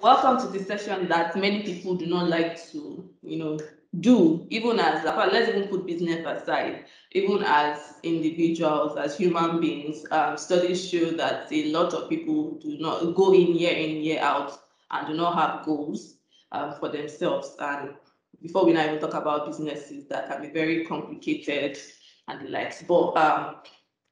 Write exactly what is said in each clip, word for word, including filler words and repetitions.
welcome to the session that many people do not like to, you know, do, even as, let's even put business aside, even as individuals, as human beings. Um, studies show that a lot of people do not go in year in, year out, and do not have goals um, for themselves. And before we now even talk about businesses that can be very complicated and the likes. But um,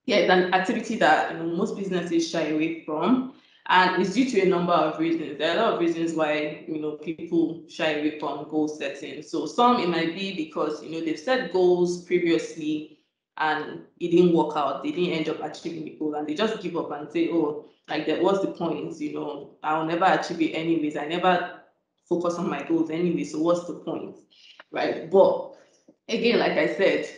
yeah, it's an activity that, you know, most businesses shy away from. And it's due to a number of reasons. There are a lot of reasons why, you know, people shy away from goal setting. So some, it might be because, you know, they've set goals previously and it didn't work out. They didn't end up achieving the goal, and they just give up and say, oh, like, that, what's the point? You know, I'll never achieve it anyways. I never focus on my goals anyway. So what's the point, right? But again, like I said,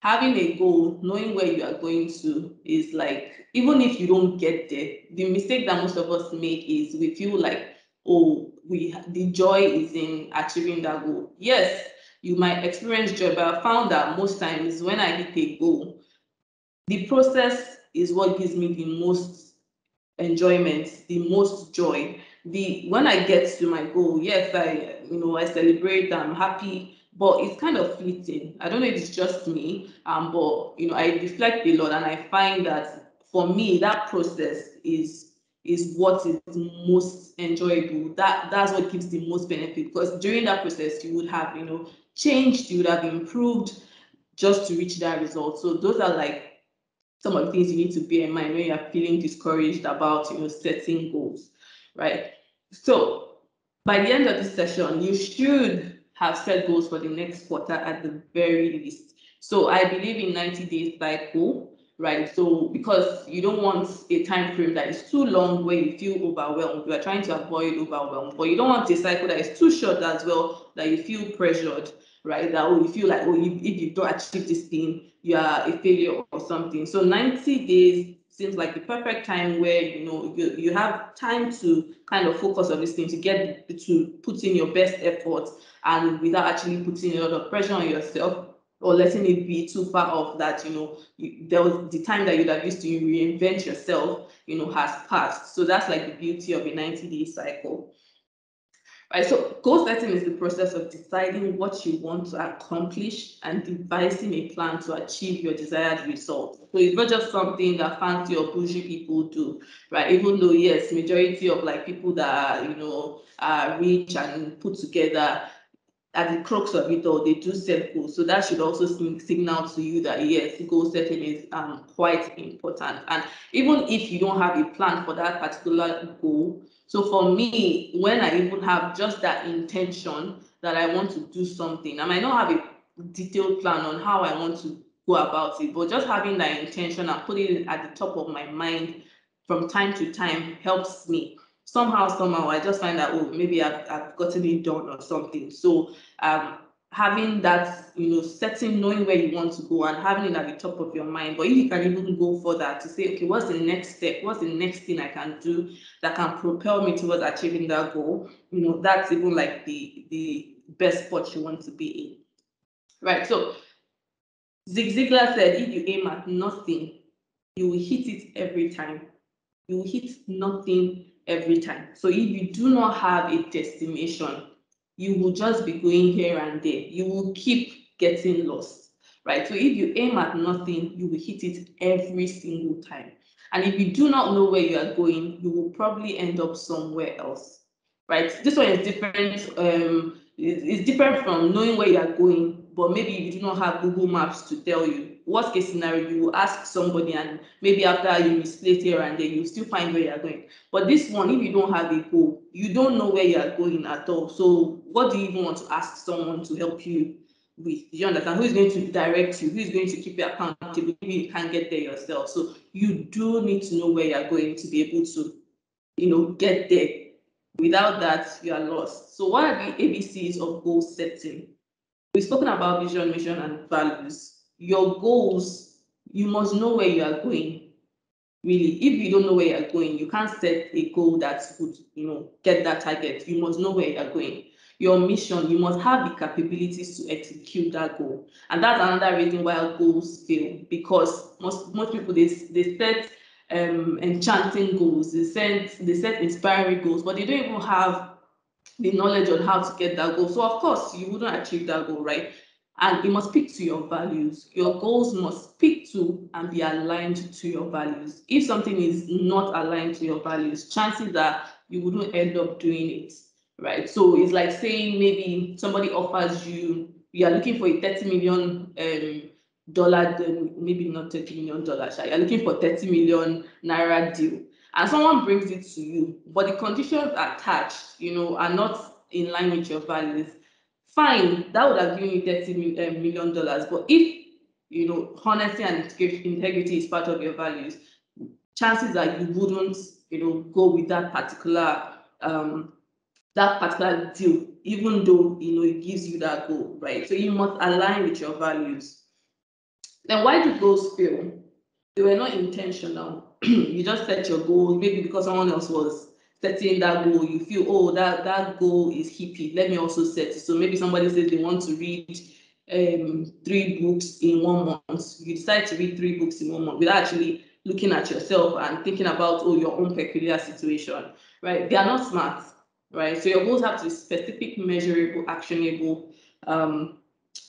having a goal, knowing where you are going to, is like, even if you don't get there, the mistake that most of us make is we feel like, oh, we the joy is in achieving that goal. Yes, you might experience joy, but I found that most times when I hit a goal, the process is what gives me the most enjoyment, the most joy. The when I get to my goal, yes, I you know I celebrate, I'm happy. But it's kind of fleeting. I don't know if it's just me, um, but you know, I reflect a lot, and I find that for me, that process is is what is most enjoyable. That that's what gives the most benefit, because during that process, you would have you know changed, you would have improved, just to reach that result. So those are like some of the things you need to bear in mind when you are feeling discouraged about you know setting goals, right? So by the end of this session, you should have set goals for the next quarter at the very least. So I believe in ninety days cycle, right? So because you don't want a time frame that is too long where you feel overwhelmed. You are trying to avoid overwhelm, but you don't want a cycle that is too short as well, that you feel pressured, right? That oh, you feel like, oh, you, if you don't achieve this thing, you are a failure or something. So ninety days seems like the perfect time where you know you, you have time to kind of focus on this thing, to get to put in your best efforts, and without actually putting a lot of pressure on yourself or letting it be too far off that you know you, there was the time that you'd have used to reinvent yourself you know has passed. So that's like the beauty of a ninety day cycle, right? So goal setting is the process of deciding what you want to accomplish and devising a plan to achieve your desired result. So it's not just something that fancy or bougie people do, right? Even though, yes, majority of like people that are, you know, are rich and put together, at the crux of it all, they do set goals. So that should also signal to you that, yes, goal setting is um, quite important. And even if you don't have a plan for that particular goal, so for me, when I even have just that intention that I want to do something, I might not have a detailed plan on how I want to go about it, but just having that intention and putting it at the top of my mind from time to time helps me. Somehow, somehow, I just find that, oh, maybe I've, I've gotten it done or something. So um, having that, you know, setting, knowing where you want to go and having it at the top of your mind. But if you can even go further to say, okay, what's the next step? What's the next thing I can do that can propel me towards achieving that goal? You know, that's even like the, the best spot you want to be in, right? So Zig Ziglar said, if you aim at nothing, you will hit it every time. You will hit nothing every time. So if you do not have a destination, you will just be going here and there. You will keep getting lost, right? So if you aim at nothing, you will hit it every single time. And if you do not know where you are going, you will probably end up somewhere else, right? This one is different. Um, it's different from knowing where you are going, but maybe you do not have Google Maps to tell you. Worst case scenario, you will ask somebody, and maybe after you misplace here and there, you still find where you are going. But this one, if you don't have a goal, you don't know where you are going at all. So what do you even want to ask someone to help you with? Do you understand? Who is going to direct you? Who is going to keep you accountable? Maybe you can't get there yourself. So you do need to know where you are going to be able to, you know, get there. Without that, you are lost. So what are the A B Cs of goal setting? We've spoken about vision, mission, and values. Your goals, you must know where you are going, really. If you don't know where you are going, you can't set a goal that would, you know, get that target. You must know where you are going. Your mission, you must have the capabilities to execute that goal. And that's another reason why goals fail, because most, most people, they, they set um, enchanting goals. They set, they set inspiring goals, but they don't even have the knowledge on how to get that goal. So of course, you wouldn't achieve that goal, right? And it must speak to your values. Your goals must speak to and be aligned to your values. If something is not aligned to your values, chances are you wouldn't end up doing it, right? So it's like saying maybe somebody offers you, you are looking for a thirty million um, dollar, maybe not thirty million dollars, you're looking for thirty million naira deal. And someone brings it to you, but the conditions attached, you know, are not in line with your values. Fine, that would have given you thirty million dollars, but if, you know, honesty and integrity is part of your values, chances are you wouldn't, you know, go with that particular um, that particular deal, even though, you know, it gives you that goal, right? So you must align with your values. Then why do goals fail? They were not intentional. You just set your goal, maybe because someone else was setting that goal. You feel, oh, that, that goal is hippie. Let me also set it. So maybe somebody says they want to read um, three books in one month. You decide to read three books in one month without actually looking at yourself and thinking about, oh, your own peculiar situation, right? They are not smart, right? So your goals have to be specific, measurable, actionable, um,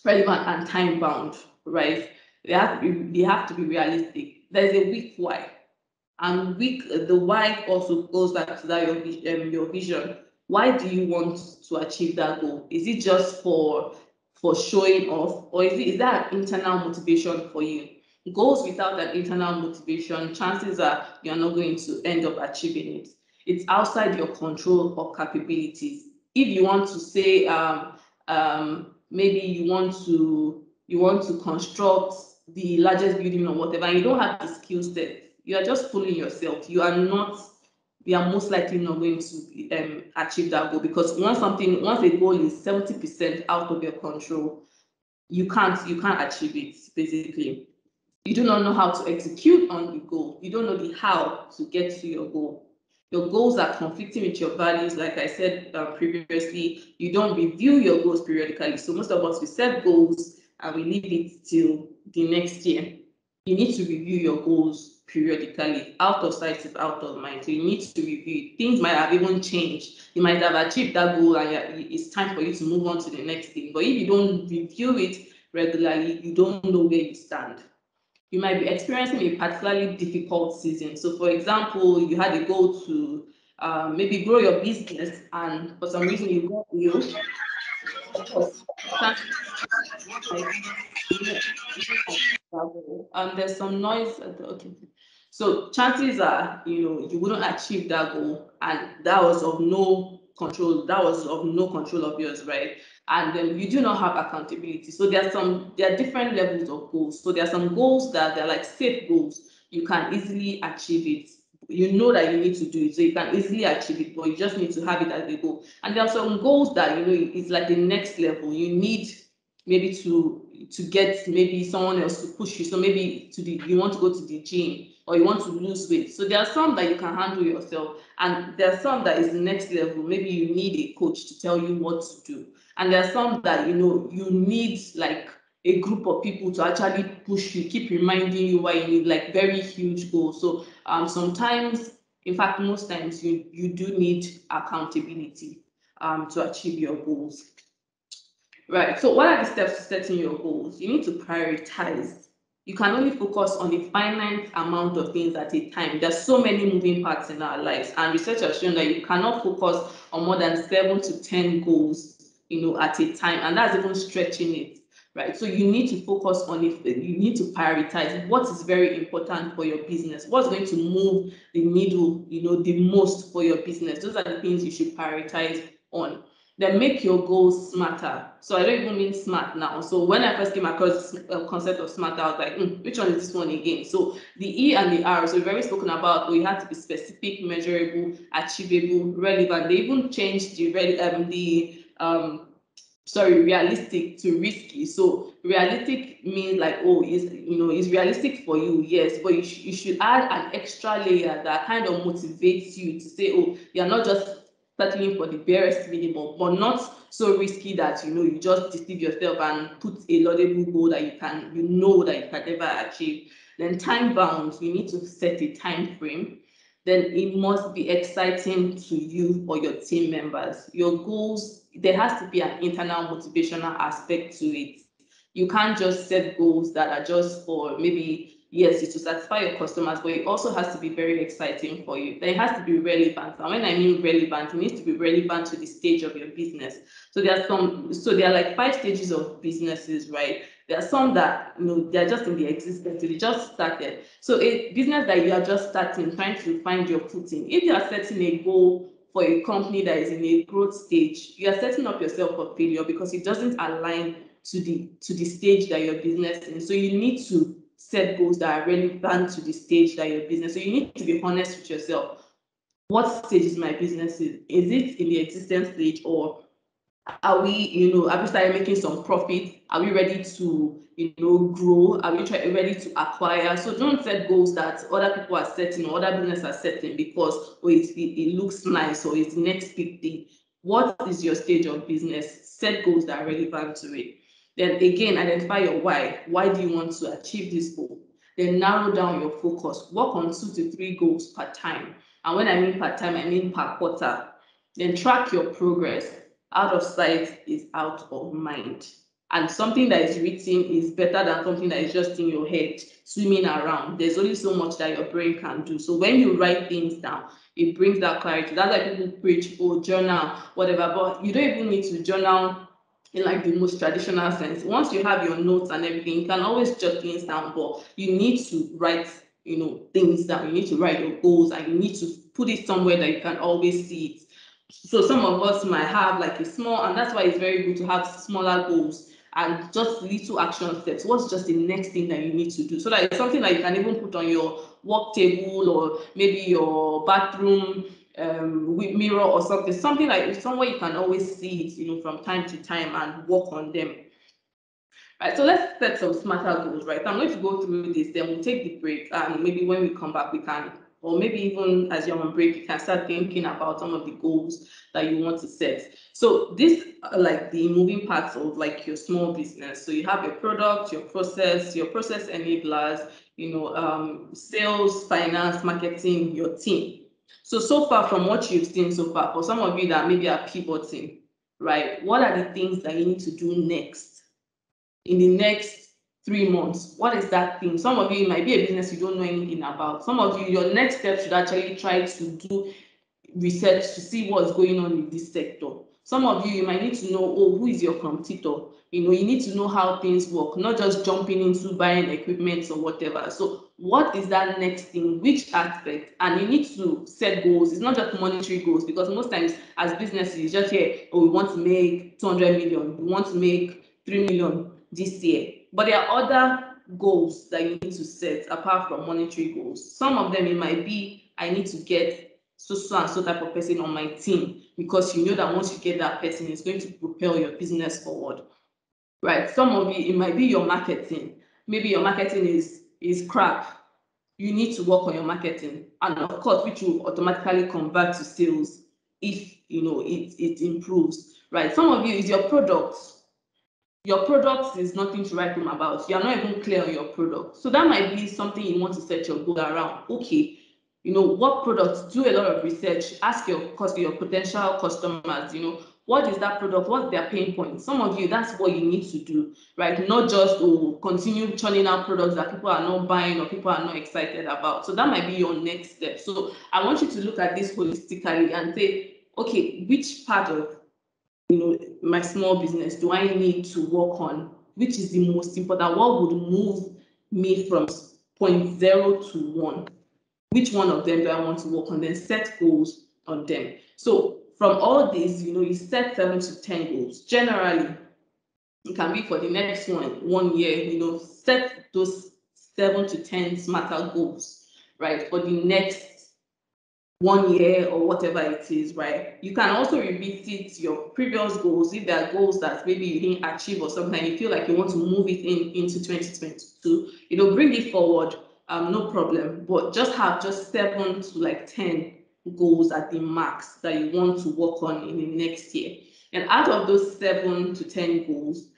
relevant, and time-bound, right? They have, to be, they have to be realistic. There's a weak why. And weak, the why also goes back to that your, um, your vision. Why do you want to achieve that goal? Is it just for for showing off, or is it is that an internal motivation for you? Goals without an internal motivation, chances are you're not going to end up achieving it. It's outside your control or capabilities. If you want to say, um, um, maybe you want to you want to construct the largest building or whatever, and you don't have the skill set. You are just fooling yourself. You are not, you are most likely not going to um, achieve that goal, because once something, once a goal is seventy percent out of your control, you can't, you can't achieve it, basically. You do not know how to execute on the goal. You don't know the how to get to your goal. Your goals are conflicting with your values. Like I said uh, previously, you don't review your goals periodically. So most of us, we set goals and we leave it till the next year. You need to review your goals periodically. Out of sight is out of mind. So you need to review. Things might have even changed. You might have achieved that goal and it's time for you to move on to the next thing. But if you don't review it regularly, you don't know where you stand. You might be experiencing a particularly difficult season. So for example, you had a goal to uh, maybe grow your business, and for some reason you got ill. Um, there's some noise at the, okay. So chances are, you know, you wouldn't achieve that goal, and that was of no control. That was of no control of yours, right? And then you do not have accountability. So there are some, there are different levels of goals. So there are some goals that they're like safe goals. You can easily achieve it. You know that you need to do it, so you can easily achieve it, but you just need to have it as a goal. And there are some goals that, you know, it's like the next level. You need maybe to to get maybe someone else to push you. So maybe to the, you want to go to the gym, or you want to lose weight. So there are some that you can handle yourself, and there are some that is the next level. Maybe you need a coach to tell you what to do. And there are some that, you know, you need like a group of people to actually push you, keep reminding you why you need like very huge goals. So um, sometimes, in fact, most times you, you do need accountability um, to achieve your goals. Right, so what are the steps to setting your goals? You need to prioritize. You can only focus on a finite amount of things at a time. There's so many moving parts in our lives, and research has shown that you cannot focus on more than seven to ten goals, you know, at a time, and that's even stretching it, right? So you need to focus on it. You need to prioritize what is very important for your business, what's going to move the needle, you know, the most for your business. Those are the things you should prioritize on. Then make your goals smarter. So I don't even mean smart now. So when I first came across the concept of smarter, I was like, mm, which one is this one again? So the E and the R, so we've already spoken about, we had to be specific, measurable, achievable, relevant. They even changed the, um, the um, sorry, realistic to risky. So realistic means like, oh, is, you know, is realistic for you, yes, but you, sh you should add an extra layer that kind of motivates you to say, oh, you're not just settling for the barest minimum, but not so risky that, you know, you just deceive yourself and put a laudable goal that you can, you know, that you can never achieve. Then time bounds, you need to set a time frame. Then it must be exciting to you or your team members. Your goals, there has to be an internal motivational aspect to it. You can't just set goals that are just for maybe, yes, it's to satisfy your customers, but it also has to be very exciting for you. Then it has to be relevant. And when I mean relevant, it needs to be relevant to the stage of your business. So there are some, so there are like five stages of businesses, right? There are some that, you know, they're just in the existence, they just started. So a business that you are just starting, trying to find your footing, if you are setting a goal for a company that is in a growth stage, you are setting up yourself for failure because it doesn't align to the, to the stage that your business is in. So you need to set goals that are relevant to the stage that your business. So you need to be honest with yourself. What stage is my business in? Is it in the existence stage, or are we, you know, have we started making some profit? Are we ready to, you know, grow? Are we try, ready to acquire? So don't set goals that other people are setting or other businesses are setting because oh, it, it looks nice or it's the next big thing. What is your stage of business? Set goals that are relevant to it. Then again, identify your why. Why do you want to achieve this goal? Then narrow down your focus. Work on two to three goals per time. And when I mean per time, I mean per quarter. Then track your progress. Out of sight is out of mind. And something that is written is better than something that is just in your head, swimming around. There's only so much that your brain can do. So when you write things down, it brings that clarity. That's why people preach, oh, journal, whatever. But you don't even need to journal in like the most traditional sense. Once you have your notes and everything, you can always jot things down, but you need to write, you know, things down. You need to write your goals and you need to put it somewhere that you can always see it. So some of us might have like a small, and that's why it's very good to have smaller goals and just little action steps. What's just the next thing that you need to do? So that it's something that you can even put on your work table or maybe your bathroom um with mirror or something, something like somewhere you can always see it, you know, from time to time, and work on them. Right, so let's set some smarter goals, right? So I'm going to go through this, then we'll take the break, and maybe when we come back we can, or maybe even as you're on break, you can start thinking about some of the goals that you want to set. So this are like the moving parts of like your small business. So you have your product, your process, your process enablers, you know, um, sales, finance, marketing, your team. So, so far from what you've seen so far, for some of you that maybe are pivoting, right? What are the things that you need to do next in the next three months? What is that thing? Some of you, it might be a business you don't know anything about. Some of you, your next step should actually try to do research to see what's going on in this sector. Some of you, you might need to know, oh, who is your competitor? You know, you need to know how things work, not just jumping into buying equipment or whatever. So what is that next thing? Which aspect? And you need to set goals. It's not just monetary goals, because most times as businesses, you just hear, oh, we want to make two hundred million. We want to make three million this year. But there are other goals that you need to set apart from monetary goals. Some of them, it might be, I need to get so, so and so type of person on my team, because you know that once you get that person, it's going to propel your business forward. Right, some of you, it might be your marketing. Maybe your marketing is, is crap. You need to work on your marketing. And of course, which will automatically convert to sales if, you know, it, it improves, right? Some of you, is your product. Your product is nothing to write home about. You're not even clear on your product. So that might be something you want to set your goal around. Okay, you know, what products? Do a lot of research. Ask your, your potential customers, you know, what is that product? What's their pain point? Some of you, that's what you need to do, right? Not just oh, continue churning out products that people are not buying or people are not excited about. So that might be your next step. So I want you to look at this holistically and say, okay, which part of, you know, my small business do I need to work on? Which is the most important? What would move me from point zero to one? Which one of them do I want to work on? Then set goals on them. So from all this, you know, you set seven to ten goals. Generally, it can be for the next one, one year, you know, set those seven to ten smarter goals, right? For the next one year or whatever it is, right? You can also revisit your previous goals. If there are goals that maybe you didn't achieve or something, you feel like you want to move it in into twenty twenty-two, you know, bring it forward, um, no problem. But just have just seven to like ten goals at the max that you want to work on in the next year. And out of those seven to ten goals,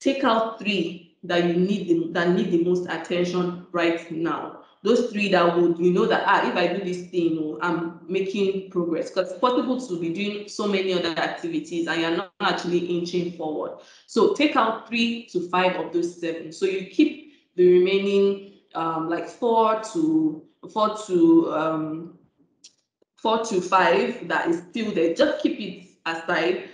take out three that you need the, that need the most attention right now. Those three that would, you know, that ah, if I do this thing, I'm making progress. Because it's possible to be doing so many other activities and you're not actually inching forward. So take out three to five of those seven. So you keep the remaining um, like four to four to um, four to five that is still there. Just keep it aside,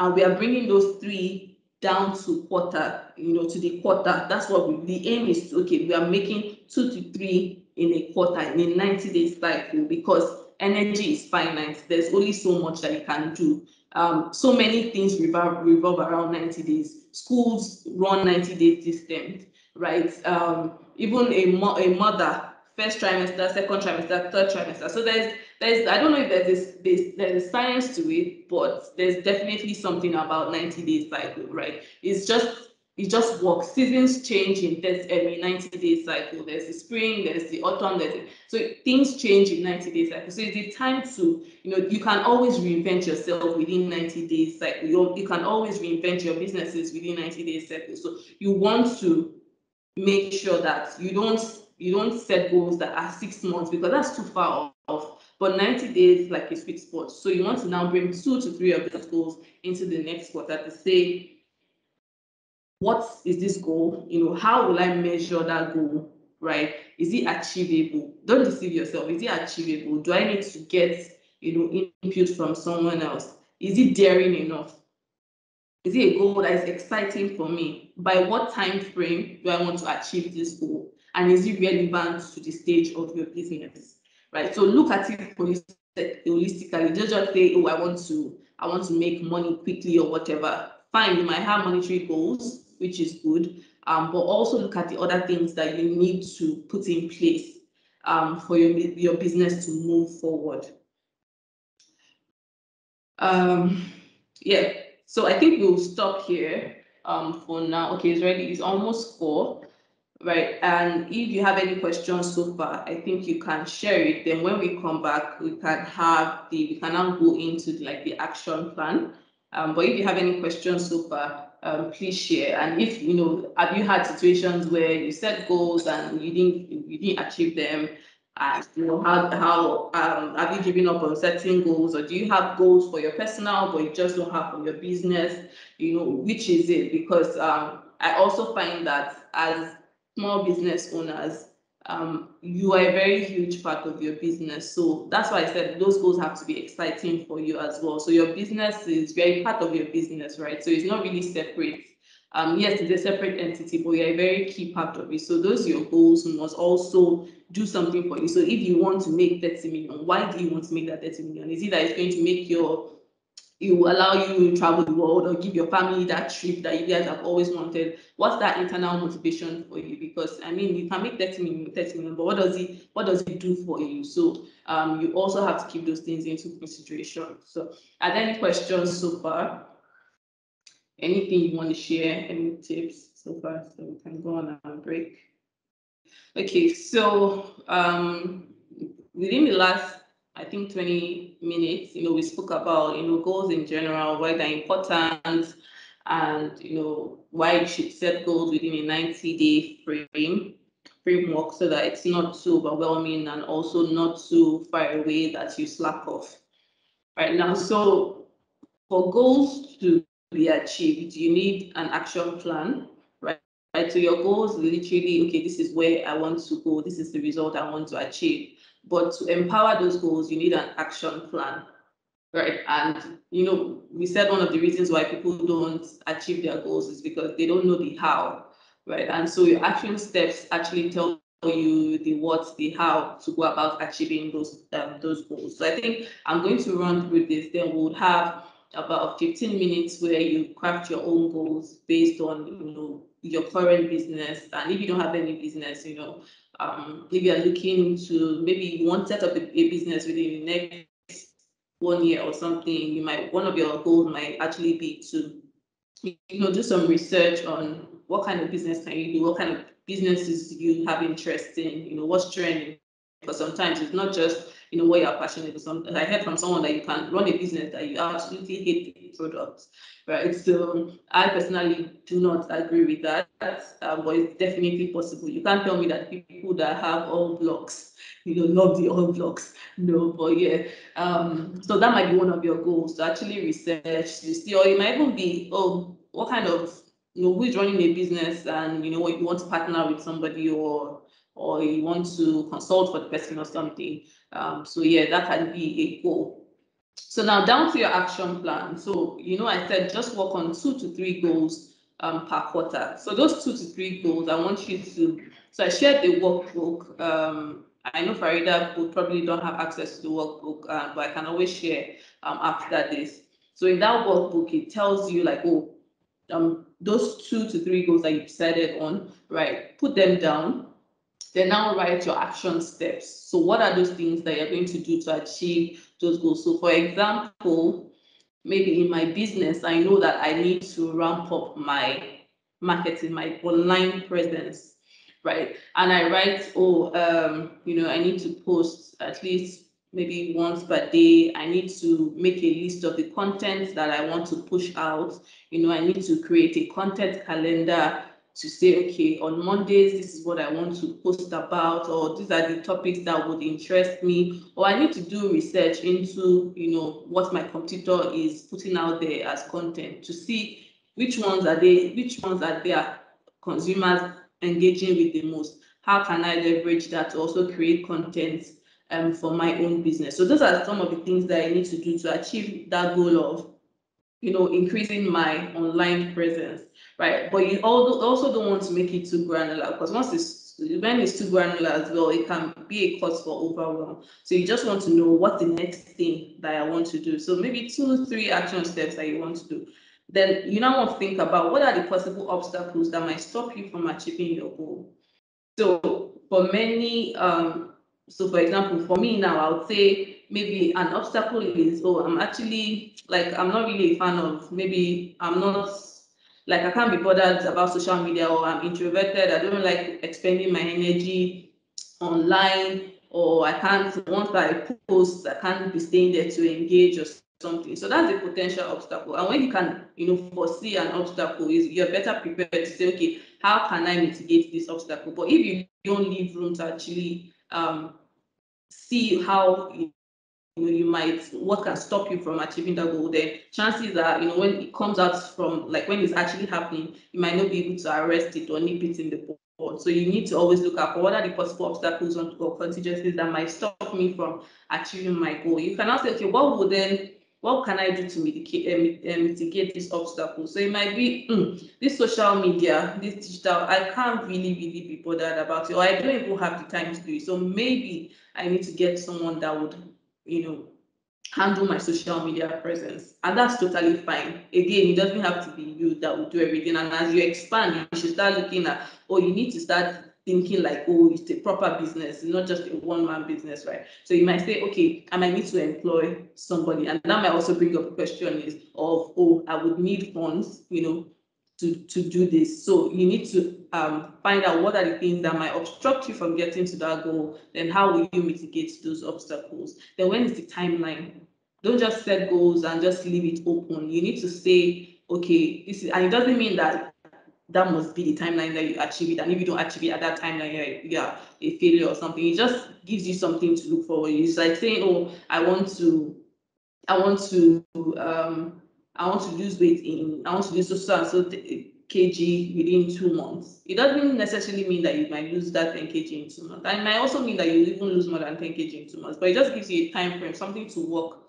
and we are bringing those three down to quarter, you know, to the quarter. That's what we, the aim is, okay, we are making two to three in a quarter, in a ninety days cycle, because energy is finite. There's only so much that you can do. Um, so many things revolve, revolve around ninety days. Schools run ninety day systems, right? Um, even a, mo a mother, first trimester, second trimester, third trimester. So there's, there's, I don't know if there's, there's, there's science to it, but there's definitely something about ninety day cycle, right? It's just, it just works. Seasons change in this every ninety day cycle. There's the spring, there's the autumn, there's the, so things change in ninety day cycle. So it's the time to, you know, you can always reinvent yourself within ninety days cycle. You, you can always reinvent your businesses within ninety days cycle. So you want to make sure that you don't you don't set goals that are six months because that's too far off. But ninety days like a sweet spot. So you want to now bring two to three of those goals into the next quarter to say, what is this goal? You know, how will I measure that goal, right? Is it achievable? Don't deceive yourself. Is it achievable? Do I need to get, you know, input from someone else? Is it daring enough? Is it a goal that is exciting for me? By what time frame do I want to achieve this goal? And is it relevant to the stage of your business, right? So look at it holistically. Don't just say, oh, I want to, I want to make money quickly or whatever. Fine, you might have monetary goals, which is good, um, but also look at the other things that you need to put in place um, for your, your business to move forward. Um, yeah, so I think we'll stop here um, for now. Okay, it's ready, it's almost four, right? And if you have any questions so far, I think you can share it. Then when we come back, we can have the, we can now go into the, like the action plan. Um, but if you have any questions so far, um, please share. And if you know, have you had situations where you set goals and you didn't you didn't achieve them? Uh, you know, how how um, have you given up on setting goals, or do you have goals for your personal but you just don't have for your business? You know, which is it? Because um, I also find that as small business owners, um, you are a very huge part of your business. So that's why I said those goals have to be exciting for you as well. So your business is very part of your business, right? So it's not really separate. Um, yes, it's a separate entity, but you're a very key part of it. So those are your goals must also do something for you. So if you want to make thirty million, why do you want to make that thirty million? Is it that it's going to make your, it will allow you to travel the world or give your family that trip that you guys have always wanted? What's that internal motivation for you? Because I mean, you can make thirty million, thirty million, but what does it what does it do for you? So um, you also have to keep those things into consideration. So are there any questions so far? Anything you want to share? Any tips so far? So we can go on a break. Okay, so um, within the last, I think twenty minutes, you know, we spoke about, you know, goals in general, why they're important, and, you know, why you should set goals within a ninety day frame, framework, so that it's not too overwhelming and also not too far away that you slack off right now. So for goals to be achieved, you need an action plan, right? Right. So your goals literally, okay, this is where I want to go, this is the result I want to achieve. But to empower those goals, you need an action plan, right? And, you know, we said one of the reasons why people don't achieve their goals is because they don't know the how, right? And so your action steps actually tell you the what, the how to go about achieving those, um, those goals. So I think I'm going to run through this, then we'll have about fifteen minutes where you craft your own goals based on, you know, your current business. And if you don't have any business, you know, Um, if you are looking to, maybe you want to set up a, a business within the next one year or something, you might, one of your goals might actually be to, you know, do some research on what kind of business can you do, what kind of businesses you have interest in, you know, what's trending. But sometimes it's not just you know, what you're passionate about. Something I heard from someone that you can run a business that you absolutely hate the products, right? So I personally do not agree with that, um, but it's definitely possible. You can't tell me that people that have all blocks, you know, love the all blocks. No, but yeah. Um, so that might be one of your goals, to actually research, to see, or it might even be, oh, what kind of, you know, who's running a business, and you know, you want to partner with somebody, or or you want to consult for the person or something. Um, so yeah, that can be a goal. So now down to your action plan. So, you know, I said just work on two to three goals um, per quarter. So those two to three goals, I want you to, so I shared the workbook. Um, I know Farida would probably don't have access to the workbook, uh, but I can always share um, after this. So in that workbook, it tells you like, oh, um, those two to three goals that you've decided on, right? Put them down. Then now write your action steps. So what are those things that you're going to do to achieve those goals? So for example, maybe in my business, I know that I need to ramp up my marketing, my online presence, right? And I write, oh, um, you know, I need to post at least maybe once per day. I need to make a list of the content that I want to push out. You know, I need to create a content calendar to say, okay, on Mondays, this is what I want to post about, or these are the topics that would interest me, or I need to do research into, you know, what my competitor is putting out there as content to see which ones are they, which ones are their consumers engaging with the most. How can I leverage that to also create content um, for my own business? So those are some of the things that I need to do to achieve that goal of, you know, increasing my online presence, right? But you also don't want to make it too granular, because once it's, when it's too granular as well, it can be a cause for overwhelm. So you just want to know what's the next thing that I want to do. So maybe two, three action steps that you want to do. Then you now want to think about what are the possible obstacles that might stop you from achieving your goal. So for many, um, so for example, for me now, I would say, maybe an obstacle is, oh, I'm actually, like, I'm not really a fan of, maybe I'm not, like, I can't be bothered about social media, or I'm introverted, I don't like expending my energy online, or I can't, once I post, I can't be staying there to engage or something. So that's a potential obstacle. And when you can, you know, foresee an obstacle, is you're better prepared to say, okay, how can I mitigate this obstacle? But if you don't leave room to actually um, see how, you You, know, you might, what can stop you from achieving that goal, then chances are, you know, when it comes out from, like when it's actually happening, you might not be able to arrest it or nip it in the bud. So you need to always look at what are the possible obstacles or contingencies that might stop me from achieving my goal. You can ask, okay, what would then, what can I do to mitigate, uh, mitigate this obstacle? So it might be, mm, this social media, this digital, I can't really, really be bothered about it, or I don't even have the time to do it. So maybe I need to get someone that would, you know, handle my social media presence. And that's totally fine. Again, it doesn't have to be you that will do everything. And as you expand, you should start looking at, oh, you need to start thinking like, oh, it's a proper business, not just a one-man business, right? So you might say, okay, I might need to employ somebody. And that might also bring up questions of, oh, I would need funds, you know, to, to do this. So you need to um, find out what are the things that might obstruct you from getting to that goal, then how will you mitigate those obstacles? Then when is the timeline? Don't just set goals and just leave it open. You need to say, okay, this is, and it doesn't mean that that must be the timeline that you achieve it, and if you don't achieve it at that timeline, you're, you're a failure or something. It just gives you something to look forward to. It's like saying, oh, I want to, I want to, um, I want to lose weight in, I want to lose so, so and so kg within two months. It doesn't necessarily mean that you might lose that ten kg in two months. And it might also mean that you even lose more than ten kg in two months, but it just gives you a time frame, something to work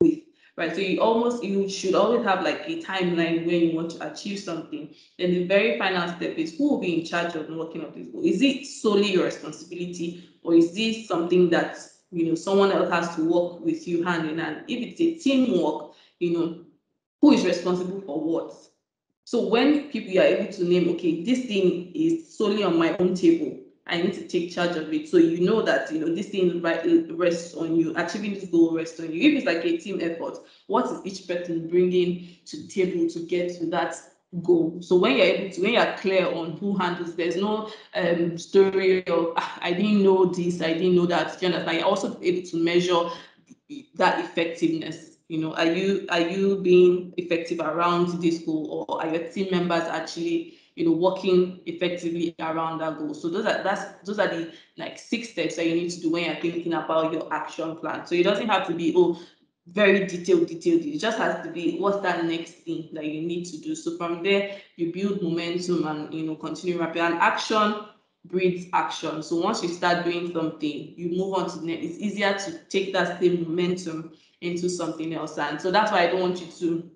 with, right? So you almost, you should always have like a timeline when you want to achieve something. Then the very final step is who will be in charge of working on this goal? Is it solely your responsibility, or is this something that, you know, someone else has to work with you hand in hand? If it's a teamwork, you know, who is responsible for what? So when people are able to name, okay, this thing is solely on my own table, I need to take charge of it. So you know that, you know, this thing rests on you, achieving this goal rests on you. If it's like a team effort, what is each person bringing to the table to get to that go. So when you're able to, when you're clear on who handles, there's no um, story of ah, I didn't know this, I didn't know that. You're also able to measure that effectiveness. You know, are you are you being effective around this goal, or are your team members actually, you know, working effectively around that goal? So those are that's those are the like six steps that you need to do when you're thinking about your action plan. So it doesn't have to be oh very detailed, detailed. It just has to be what's that next thing that you need to do. So from there you build momentum and you know continue rapid. And action breeds action. So once you start doing something, you move on to the next. It's easier to take that same momentum into something else. And so that's why I don't want you to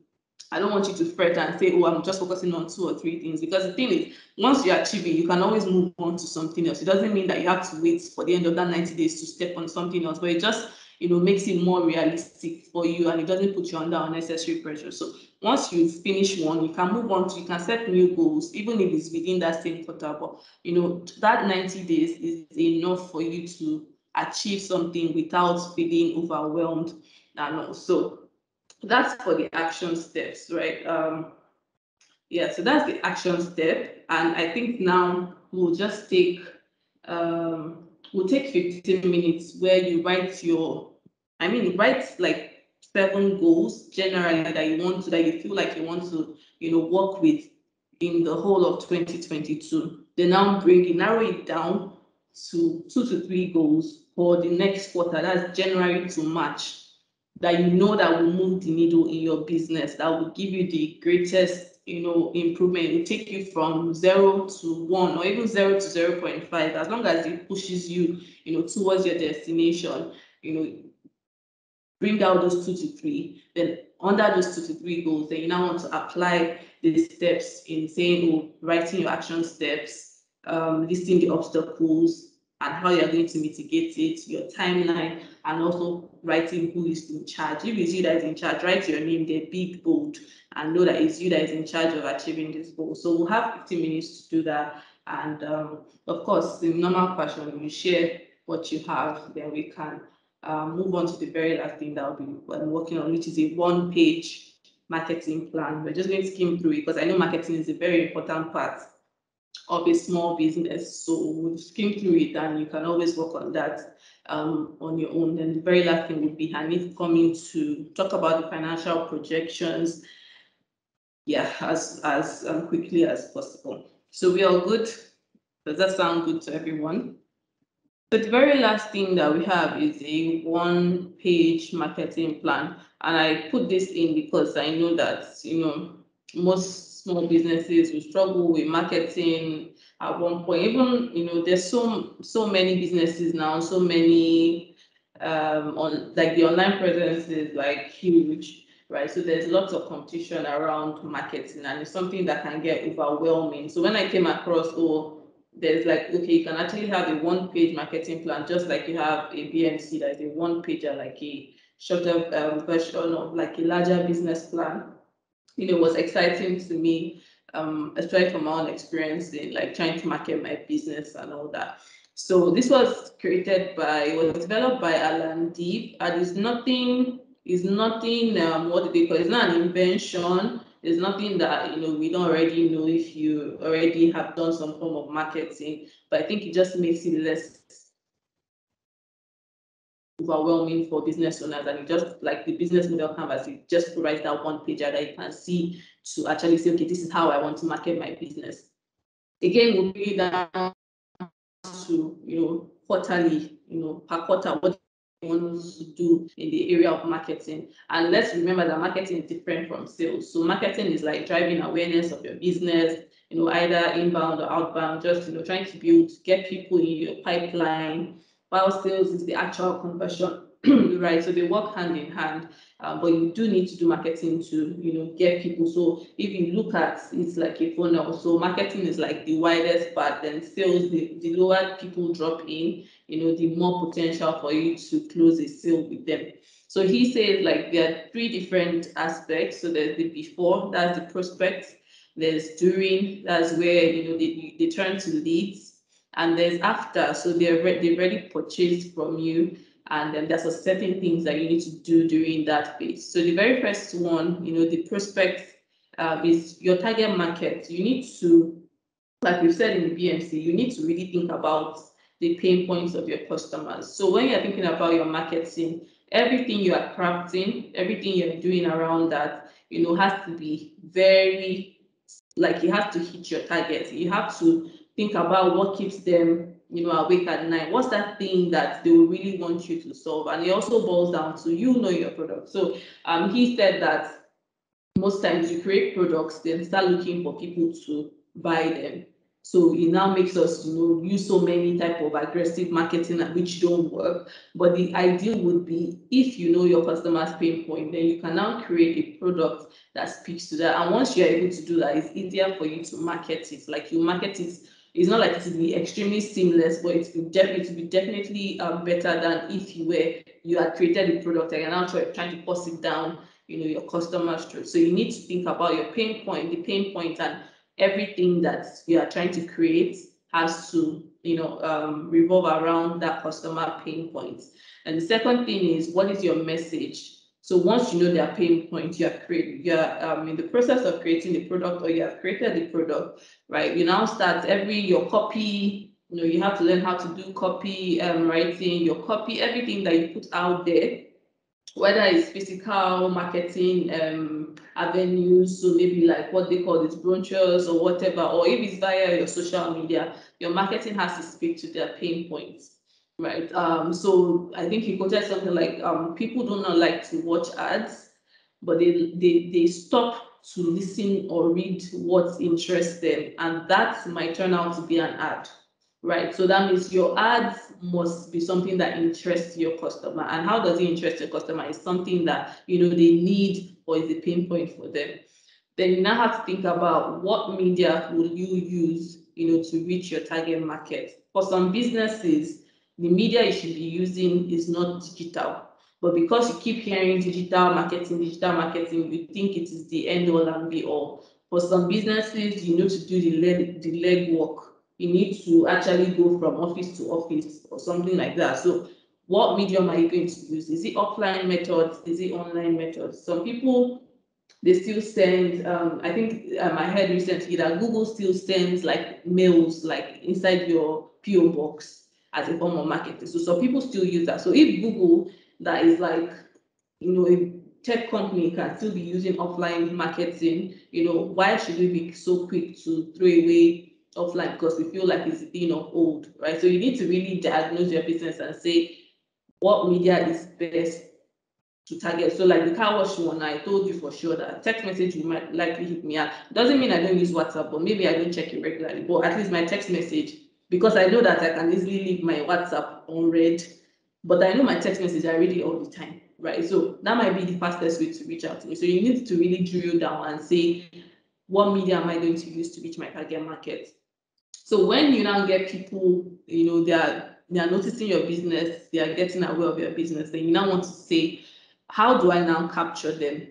I don't want you to fret and say, oh, I'm just focusing on two or three things. Because the thing is, once you achieve it, you can always move on to something else. It doesn't mean that you have to wait for the end of that ninety days to step on something else, but it just, you know, makes it more realistic for you and it doesn't put you under unnecessary pressure. So once you finish one, you can move on to, you can set new goals, even if it's within that same quarter. But, you know, that ninety days is enough for you to achieve something without feeling overwhelmed. And also, that's for the action steps, right? Um, yeah, so that's the action step. And I think now we'll just take, um, we'll take fifteen minutes where you write your, I mean, write like seven goals generally that you want to, that you feel like you want to, you know, work with in the whole of twenty twenty-two. Then now bring it, narrow it down to two to three goals for the next quarter, that's January to March, that you know that will move the needle in your business, that will give you the greatest, you know, improvement. It will take you from zero to one or even zero to zero point five, as long as it pushes you, you know, towards your destination. You know, bring out those two to three. Then under those two to three goals, then you now want to apply the steps in saying, oh, writing your action steps, um, listing the obstacles, and how you're going to mitigate it, your timeline, and also writing who is in charge. If it's you that is in charge, write your name there, big, bold, and know that it's you that is in charge of achieving this goal. So we'll have fifteen minutes to do that. And um, of course, in normal fashion, you share what you have, then we can uh, move on to the very last thing that we'll be working on, which is a one-page marketing plan. We're just going to skim through it because I know marketing is a very important part of a small business, so we'll skim through it and you can always work on that um, on your own. Then the very last thing would be Hanif coming to talk about the financial projections, yeah, as as um, quickly as possible. So we are good. Does that sound good to everyone? But the very last thing that we have is a one-page marketing plan, and I put this in because I know that you know most small businesses will struggle with marketing at one point. Even, you know, there's so so many businesses now, so many um on like the online presence is like huge, right? So there's lots of competition around marketing and it's something that can get overwhelming. So when I came across, oh, there's like, okay, you can actually have a one-page marketing plan, just like you have a B M C, that is a one-pager, like a shorter um, version of like a larger business plan. You know, it was exciting to me, um, especially from my own experience in like trying to market my business and all that. So this was created by, it was developed by Alan Deep, and it's nothing, it's nothing, um, what do they call it? It's not an invention. It's nothing that, you know, we don't already know if you already have done some form of marketing, but I think it just makes it less overwhelming for business owners, and it just like the business model canvas, it just provides that one pager that you can see to actually say, okay, this is how I want to market my business. Again, we'll be down to, you know, quarterly, you know, per quarter, what you want to do in the area of marketing. And let's remember that marketing is different from sales. So marketing is like driving awareness of your business, you know, either inbound or outbound, just, you know, trying to build, get people in your pipeline, while sales is the actual conversion, right? So they work hand in hand, uh, but you do need to do marketing to, you know, get people. So if you look at, it's like a funnel. So marketing is like the widest part, then sales, the, the lower people drop in, you know, the more potential for you to close a sale with them. So he says like there are three different aspects. So there's the before, that's the prospects. There's during, that's where, you know, they, they turn to leads. And there's after, so they're re they've already purchased from you, and then there's a certain things that you need to do during that phase. So the very first one, you know, the prospects uh, is your target market. You need to, like we've said in the B M C, you need to really think about the pain points of your customers. So when you're thinking about your marketing, everything you are crafting, everything you're doing around that, you know, has to be very, like you have to hit your targets. You have to think about what keeps them, you know, awake at night. What's that thing that they will really want you to solve? And it also boils down to you know your product. So um, he said that most times you create products, then start looking for people to buy them. So it now makes us, you know, use so many type of aggressive marketing which don't work. But the ideal would be if you know your customer's pain point, then you can now create a product that speaks to that. And once you're able to do that, it's easier for you to market it. Like you market it, it's not like it will be extremely seamless, but it will definitely be definitely um, better than if you were you had created a product and now trying to pass it down, you know, your customers through. So you need to think about your pain point, the pain point, and everything that you are trying to create has to, you know, um, revolve around that customer pain point. And the second thing is, what is your message? So once you know their pain point, you are creating, you are um, in the process of creating the product, or you have created the product, right? You now start every your copy. You know, you have to learn how to do copy um, writing, your copy, everything that you put out there, whether it's physical marketing um, avenues, so maybe like what they call these brochures or whatever, or if it's via your social media, your marketing has to speak to their pain points, right? Um, so I think he quoted something like, um, people do not like to watch ads, but they, they, they stop to listen or read what interests them, and that might turn out to be an ad. Right, so that means your ads must be something that interests your customer. And how does it interest your customer? It's something that, you know, they need, or is a pain point for them. Then you now have to think about what media will you use, you know, to reach your target market. For some businesses, the media you should be using is not digital. But because you keep hearing digital marketing, digital marketing, you think it is the end all and be all. For some businesses, you need to do the leg, the leg work. You need to actually go from office to office or something like that. So what medium are you going to use? Is it offline methods? Is it online methods? Some people, they still send, um, I think um, I heard recently that Google still sends like mails like inside your P O box as a form of marketing. So some people still use that. So if Google, that is like, you know, a tech company, can still be using offline marketing, you know, why should we be so quick to throw away offline, because we feel like it's a thing of old, right? So you need to really diagnose your business and say what media is best to target. So like the car wash one, I told you for sure that text message you might likely hit me up. Doesn't mean I don't use WhatsApp, but maybe I don't check it regularly, but at least my text message, because I know that I can easily leave my WhatsApp on read, but I know my text message, I read it all the time, right? So that might be the fastest way to reach out to me. So you need to really drill down and say, what media am I going to use to reach my target market? So when you now get people, you know, they are, they are noticing your business, they are getting aware of your business, then you now want to say, how do I now capture them?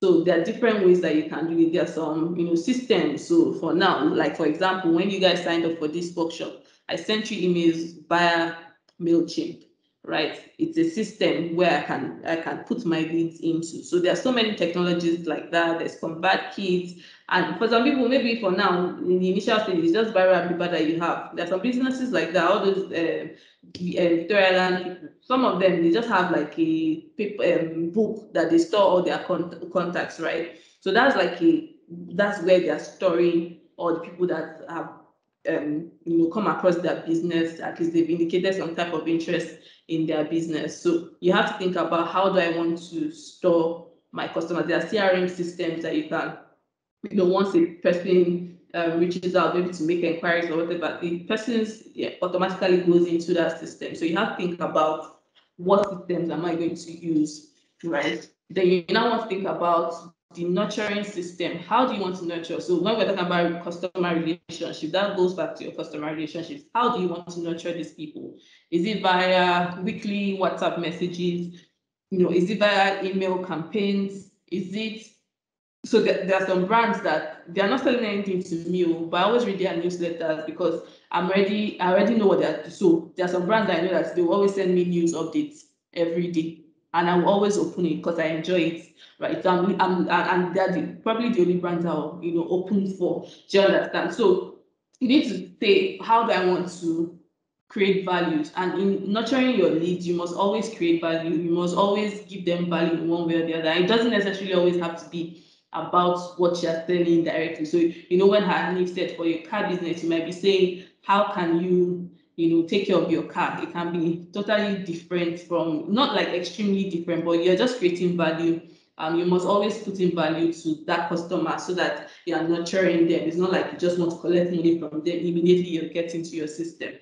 So there are different ways that you can do it. There are some, you know, systems. So for now, like for example, when you guys signed up for this workshop, I sent you emails via MailChimp, right? It's a system where I can, I can put my leads into. So there are so many technologies like that. There's ConvertKit. And for some people, maybe for now, in the initial stage, it's just viral people that you have. There are some businesses like that, all those uh, Victoria Island people. Some of them, they just have like a um, book that they store all their con contacts, right? So that's like a, that's where they're storing all the people that have um, you know, come across their business, at least they've indicated some type of interest in their business. So you have to think about, how do I want to store my customers? There are C R M systems that you can, you know, once a person uh, reaches out, maybe to make inquiries or whatever, the person yeah, automatically goes into that system. So you have to think about, what systems am I going to use, right? Then you now want to think about the nurturing system. How do you want to nurture? So when we're talking about customer relationship, that goes back to your customer relationships. How do you want to nurture these people? Is it via weekly WhatsApp messages? You know, is it via email campaigns? Is it So there are some brands that they are not selling anything to me, but I always read their newsletters because I'm already, I already know what they're. So there are some brands that I know that they will always send me news updates every day. and I will always open it because I enjoy it, right? So I'm, I'm, and they're the, probably the only brands I'll, you know, open for. Do you understand? So you need to say, how do I want to create values? And in nurturing your leads, you must always create value. You must always give them value in one way or the other. It doesn't necessarily always have to be about what you're selling directly. So, you know, when Hanif said for your car business, you might be saying, how can you, you know, take care of your car? It can be totally different from, not like extremely different, but you're just creating value. Um, you must always put in value to that customer so that you are nurturing them. It's not like you just want to collect money from them immediately you get into your system.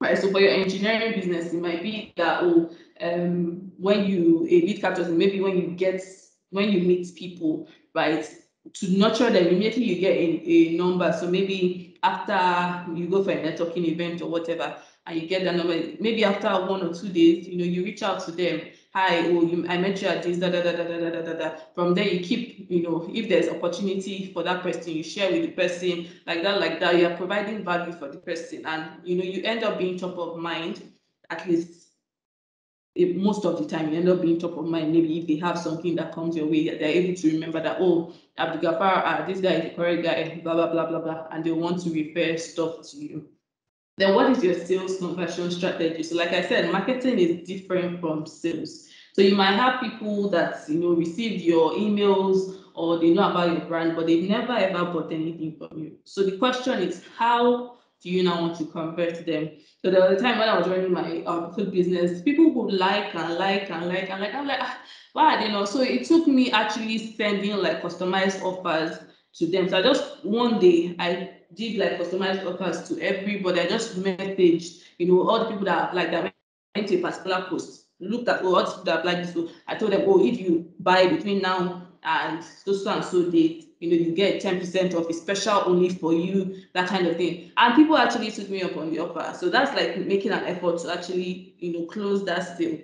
Right, so for your engineering business, it might be that oh, um, when you a lead captures, maybe when you get when you meet people, right, to nurture them immediately you get a, a number. So maybe after you go for a networking event or whatever, and you get that number, maybe after one or two days, you know, you reach out to them. Hi, oh, you, I met you at this da da da da da da da da. From there, you keep, you know, if there's opportunity for that person, you share with the person like that, like that. You are providing value for the person, and you know, you end up being top of mind. At least, if, most of the time, you end up being top of mind. Maybe if they have something that comes your way, they're able to remember that. Oh, Abdul Ghaffar, ah, this guy is the correct guy. Blah blah blah blah blah, and they want to refer stuff to you. Then what is your sales conversion strategy? So like I said, marketing is different from sales. So you might have people that, you know, received your emails or they know about your brand, but they've never ever bought anything from you. So the question is, how do you now want to convert them? So there was a time when I was running my um, food business, people would like and like and like and like, I'm like, ah, why, you know? So it took me actually sending like customized offers to them. So I just, one day I did like customized offers to everybody. I just messaged, you know, all the people that like that went to a particular post, looked at all the people that applied. So I told them, oh, if you buy between now and so so and so date, you know, you get ten percent off, a special only for you, that kind of thing. And people actually took me up on the offer. So that's like making an effort to actually, you know, close that sale.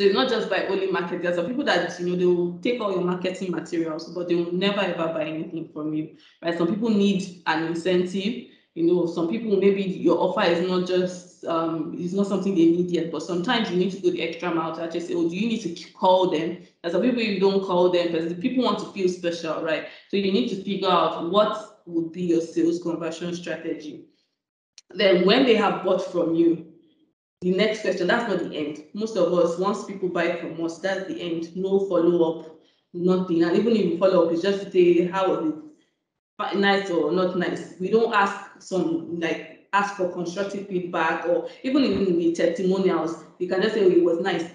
So it's not just by only marketing. There are people that, you know, they will take all your marketing materials, but they will never ever buy anything from you, right? Some people need an incentive, you know. Some people, maybe your offer is not just, um, it's not something they need yet, but sometimes you need to go the extra mile to actually say, oh, do you need to call them? There's some people you don't call them because people want to feel special, right? So you need to figure out what would be your sales conversion strategy. Then when they have bought from you, the next question, that's not the end. Most of us, once people buy from us, that's the end. No follow-up, nothing. And even if you follow up, it's just to say, how was it? Nice or not nice? We don't ask some, like, ask for constructive feedback, or even in the testimonials, you can just say, oh, it was nice.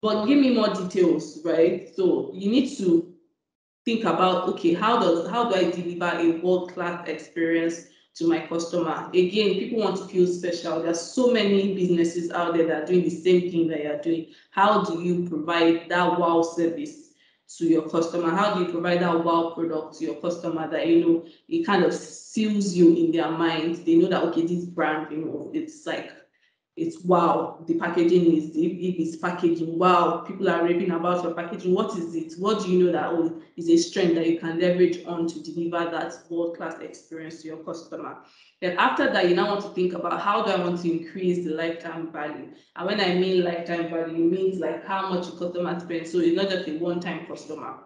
But give me more details, right? So you need to think about, okay, how does how do I deliver a world-class experience to my customer? Again, people want to feel special. There's so many businesses out there that are doing the same thing that you're doing. How do you provide that wow service to your customer? How do you provide that wow product to your customer that, you know, it kind of seals you in their mind? They know that, okay, this brand, you know, it's like, it's wow. The packaging is, if it, it's packaging, wow, people are raving about your packaging. What is it? What do you know that oh, is a strength that you can leverage on to deliver that world-class experience to your customer? Then after that, you now want to think about, how do I want to increase the lifetime value? And when I mean lifetime value, it means like how much a customer spends. So it's not just a one-time customer.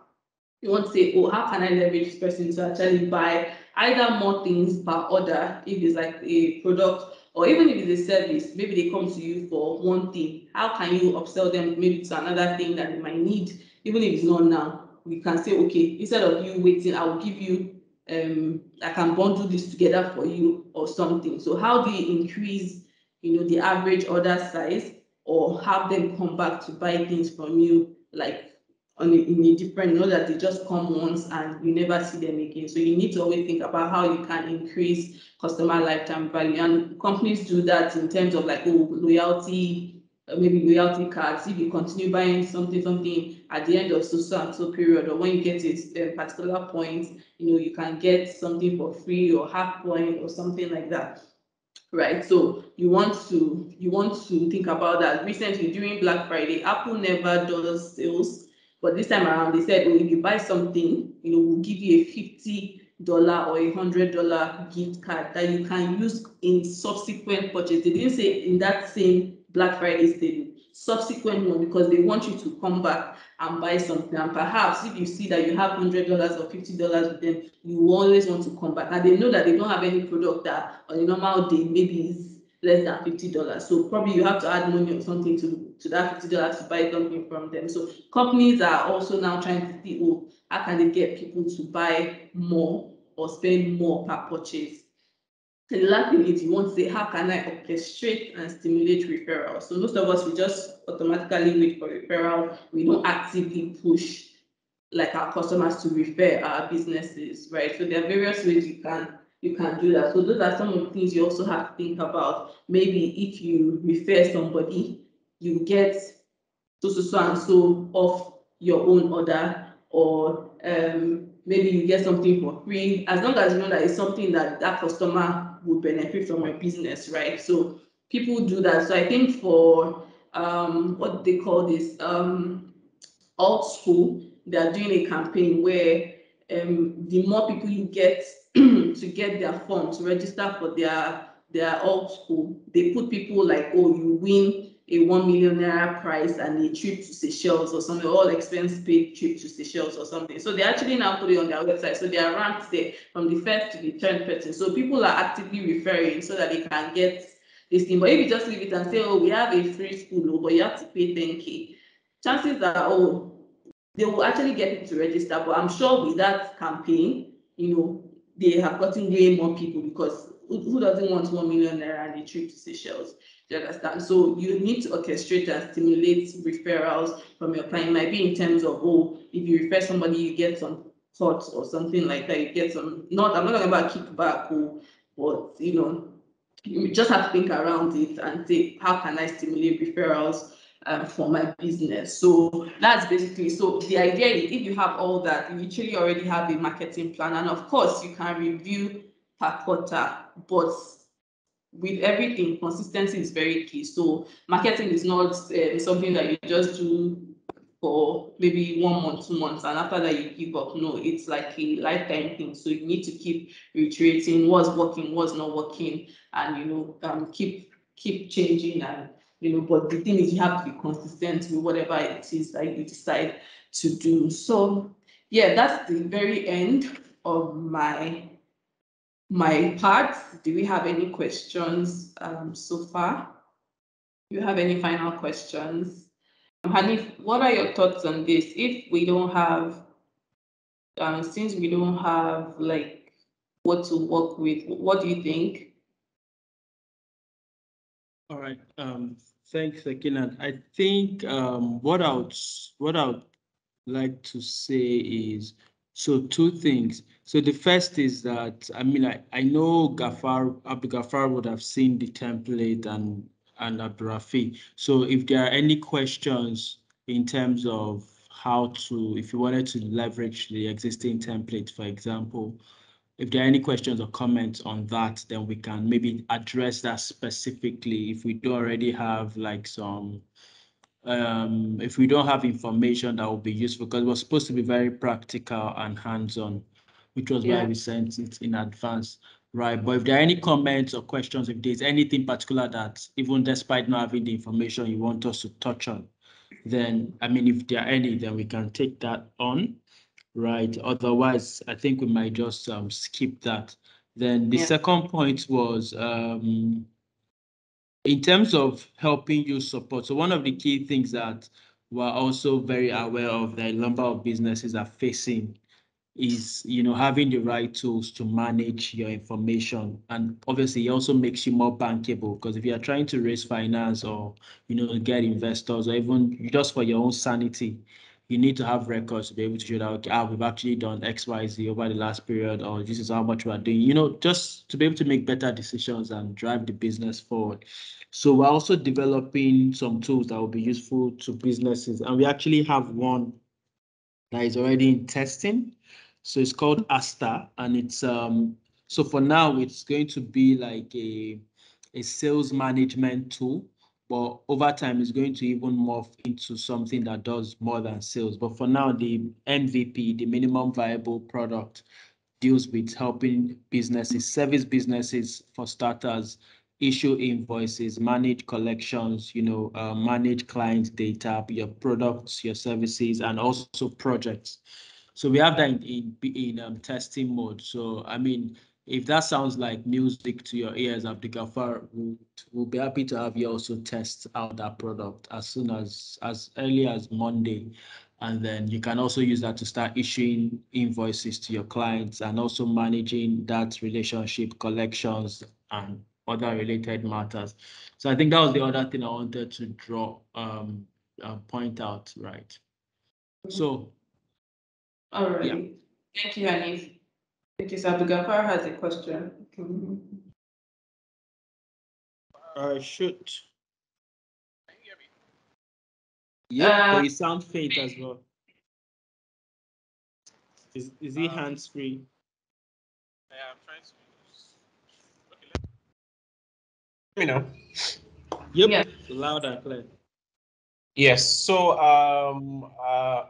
You want to say, oh, how can I leverage this person to actually buy either more things per order, if it's like a product, or even if it's a service, maybe they come to you for one thing. How can you upsell them maybe to another thing that they might need, even if it's not now? We can say, okay, instead of you waiting, I will give you, um, I can bundle this together for you or something. So how do you increase, you know, the average order size, or have them come back to buy things from you, like on a, in a different, not that they just come once and you never see them again. So you need to always think about how you can increase customer lifetime value. And companies do that in terms of like, oh, loyalty, maybe loyalty cards. If you continue buying something, something at the end of so so and so period, or when you get to a particular point, you know, you can get something for free or half point or something like that. Right, so you want to you want to think about that. Recently during Black Friday, Apple never does sales. But this time around, they said, well, if you buy something, you know, we'll give you a fifty dollars or a one hundred dollars gift card that you can use in subsequent purchase. They didn't say in that same Black Friday sale. subsequent one, because they want you to come back and buy something. And perhaps if you see that you have one hundred dollars or fifty dollars with them, you always want to come back. And they know that they don't have any product that on a normal day maybe is less than fifty dollars. So probably you have to add money or something to, to that fifty dollars to buy something from them. So companies are also now trying to see, oh, how can they get people to buy more or spend more per purchase? And the last thing is you want to say, how can I orchestrate and stimulate referrals? So most of us, we just automatically wait for referral. We don't actively push like our customers to refer our businesses, right? So there are various ways you can you can do that. So those are some of the things you also have to think about. Maybe if you refer somebody, you get so so so and so off your own order, or um, maybe you get something for free. As long as you know that it's something that that customer would benefit from my business, right? So people do that. So I think for um, what they call this um, old school, they are doing a campaign where um, the more people you get to get their form to register for their their old school, they put people like, oh, you win a one million naira prize and a trip to Seychelles or something, all expense paid trip to Seychelles or something. So they actually now put it on their website. So they are ranked there from the first to the tenth person. So people are actively referring so that they can get this thing. But if you just leave it and say, oh, we have a free school, but you have to pay ten K, chances are, oh, they will actually get it to register. But I'm sure with that campaign, you know, they have gotten way more people, because who doesn't want one million naira and a trip to Seychelles? Do you understand? So you need to orchestrate and stimulate referrals from your client. It might be in terms of, oh, if you refer somebody, you get some thoughts or something like that. You get some, not, I'm not talking about kickback, or, but, you know, you just have to think around it and say, how can I stimulate referrals um, for my business? So that's basically, so the idea is if you have all that, you literally already have a marketing plan. And of course, you can review per quarter, but with everything, consistency is very key. So marketing is not uh, something that you just do for maybe one month, two months, and after that you give up. No, it's like a lifetime thing. So you need to keep reiterating what's working, what's not working, and you know, um, keep keep changing. And you know, but the thing is, you have to be consistent with whatever it is that you decide to do. So yeah, that's the very end of my. My part. Do we have any questions um, so far? Do you have any final questions? Hanif, what are your thoughts on this? If we don't have, um, since we don't have like what to work with, what do you think? All right. Um, thanks, Akinan. I think um, what I would, what I would like to say is, so two things. So the first is that, I mean, I, I know Gafar, Abu Gafar would have seen the template and, and Abu Rafi. So if there are any questions in terms of how to, if you wanted to leverage the existing template, for example, if there are any questions or comments on that, then we can maybe address that specifically if we do already have like some, Um, if we don't have information that will be useful, because it was supposed to be very practical and hands-on, which was yeah. why we sent it in advance, right? But if there are any comments or questions, if there's anything particular that even despite not having the information you want us to touch on, then, I mean, if there are any, then we can take that on, right? Otherwise, I think we might just um, skip that. Then the yeah. second point was, um, in terms of helping you support, so one of the key things that we're also very aware of that a number of businesses are facing is, you know, having the right tools to manage your information. And obviously it also makes you more bankable, because if you are trying to raise finance or, you know, get investors or even just for your own sanity, you need to have records to be able to show that, okay, ah, we've actually done X, Y, Z over the last period, or this is how much we are doing, you know, just to be able to make better decisions and drive the business forward. So we're also developing some tools that will be useful to businesses. And we actually have one that is already in testing. So it's called Asta. And it's, um, so for now, it's going to be like a, a sales management tool. But over time, it's going to even morph into something that does more than sales. But for now, the M V P, the minimum viable product, deals with helping businesses, service businesses for starters, issue invoices, manage collections, you know, uh, manage client data, your products, your services, and also projects. So we have that in, in, in um, testing mode. So, I mean, if that sounds like music to your ears, Abdulgafar, we'll, we'll be happy to have you also test out that product as soon as, as early as Monday. And then you can also use that to start issuing invoices to your clients and also managing that relationship, collections, and other related matters. So I think that was the other thing I wanted to draw, um, uh, point out, right? So. All right. Yeah. Thank you, Hanif. Thank you, Abdulgafar has a question. I should. Yeah, uh, but you sound faint as well. Is is he um, hands free? Yeah, I'm trying to. You know. Yep. Yeah. Loud and clear. Yes. So um uh,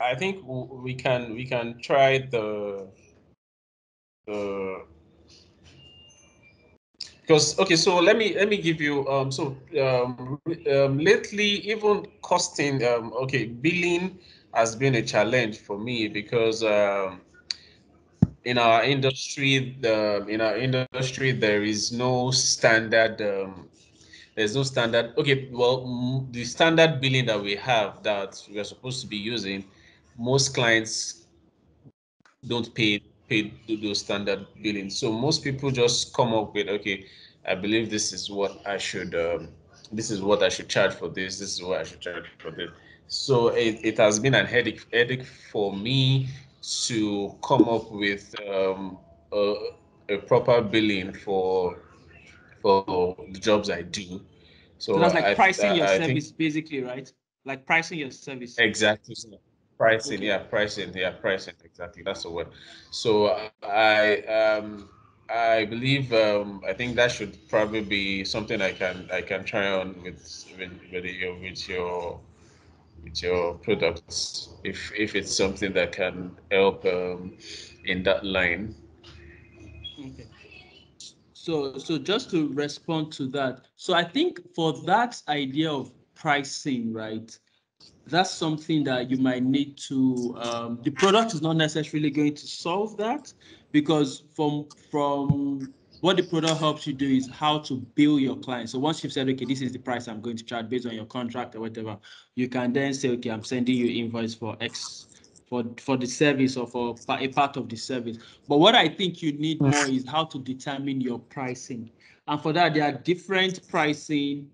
I think we can we can try the the because okay. So let me let me give you um so um, um lately even costing um okay billing has been a challenge for me because um. In our industry, the in our industry there is no standard. Um, there's no standard. Okay, well, the standard billing that we have that we are supposed to be using, most clients don't pay pay those standard billing. So most people just come up with, okay, I believe this is what I should. Um, this is what I should charge for this. This is what I should charge for this. So it it has been a headache headache for me to come up with um, a, a proper billing for for the jobs I do. So, so that's like I, pricing I, your I service, think, basically, right? Like pricing your service. Exactly. Pricing, okay. yeah, pricing, yeah, pricing. Exactly, that's the word. So I um, I believe um, I think that should probably be something I can I can try on with with, with your with your. With your products, if if it's something that can help um, in that line. Okay. So so just to respond to that, so I think for that idea of pricing, right? That's something that you might need to. Um, the product is not necessarily going to solve that, because from from. what the product helps you do is how to bill your client. So once you've said, okay, this is the price I'm going to charge based on your contract or whatever, you can then say, okay, I'm sending you invoice for X for, for the service or for a part of the service. But what I think you need more is how to determine your pricing. And for that, there are different pricing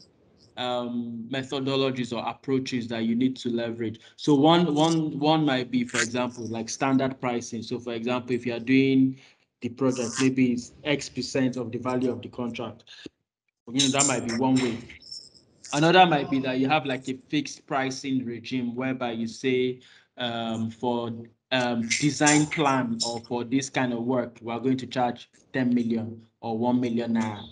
um, methodologies or approaches that you need to leverage. So one, one, one might be, for example, like standard pricing. So for example, if you are doing the project, maybe it's X percent of the value of the contract. You know, that might be one way. Another might be that you have like a fixed pricing regime whereby you say um, for um, design plan or for this kind of work, we are going to charge ten million or one million now.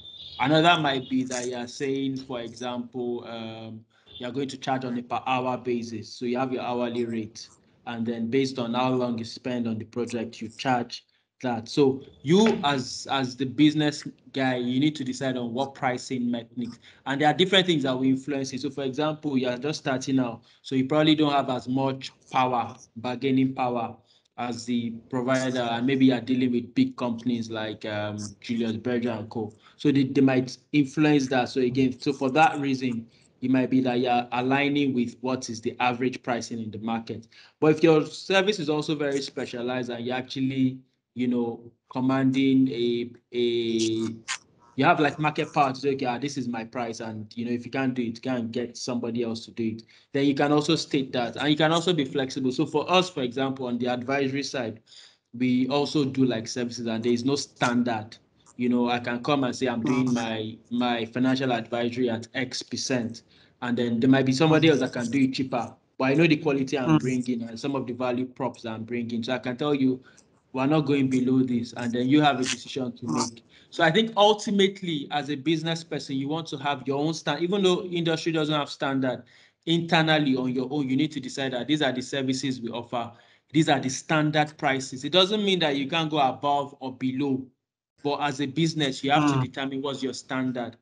Another might be that you are saying, for example, um, you are going to charge on a per hour basis. So you have your hourly rate, and then based on how long you spend on the project, you charge that. So you as as the business guy, you need to decide on what pricing techniques, and there are different things that will influence it. So for example, you are just starting out, so you probably don't have as much power, bargaining power, as the provider, and maybe you are dealing with big companies like um, Julius Berger and Co. So they, they might influence that. So again, so for that reason, it might be that you're aligning with what is the average pricing in the market. But if your service is also very specialized and you actually you know, commanding a, a, you have like market power to say, okay, this is my price. And, you know, if you can't do it, go and get somebody else to do it. Then you can also state that, and you can also be flexible. So for us, for example, on the advisory side, we also do like services, and there is no standard. You know, I can come and say, I'm doing my, my financial advisory at X percent. And then there might be somebody else that can do it cheaper, but I know the quality I'm bringing and some of the value props that I'm bringing. So I can tell you, we're not going below this, and then you have a decision to make. So I think ultimately, as a business person, you want to have your own stand, even though industry doesn't have standard, internally on your own, you need to decide that these are the services we offer. These are the standard prices. It doesn't mean that you can't go above or below But as a business, you have mm. to determine what's your standard,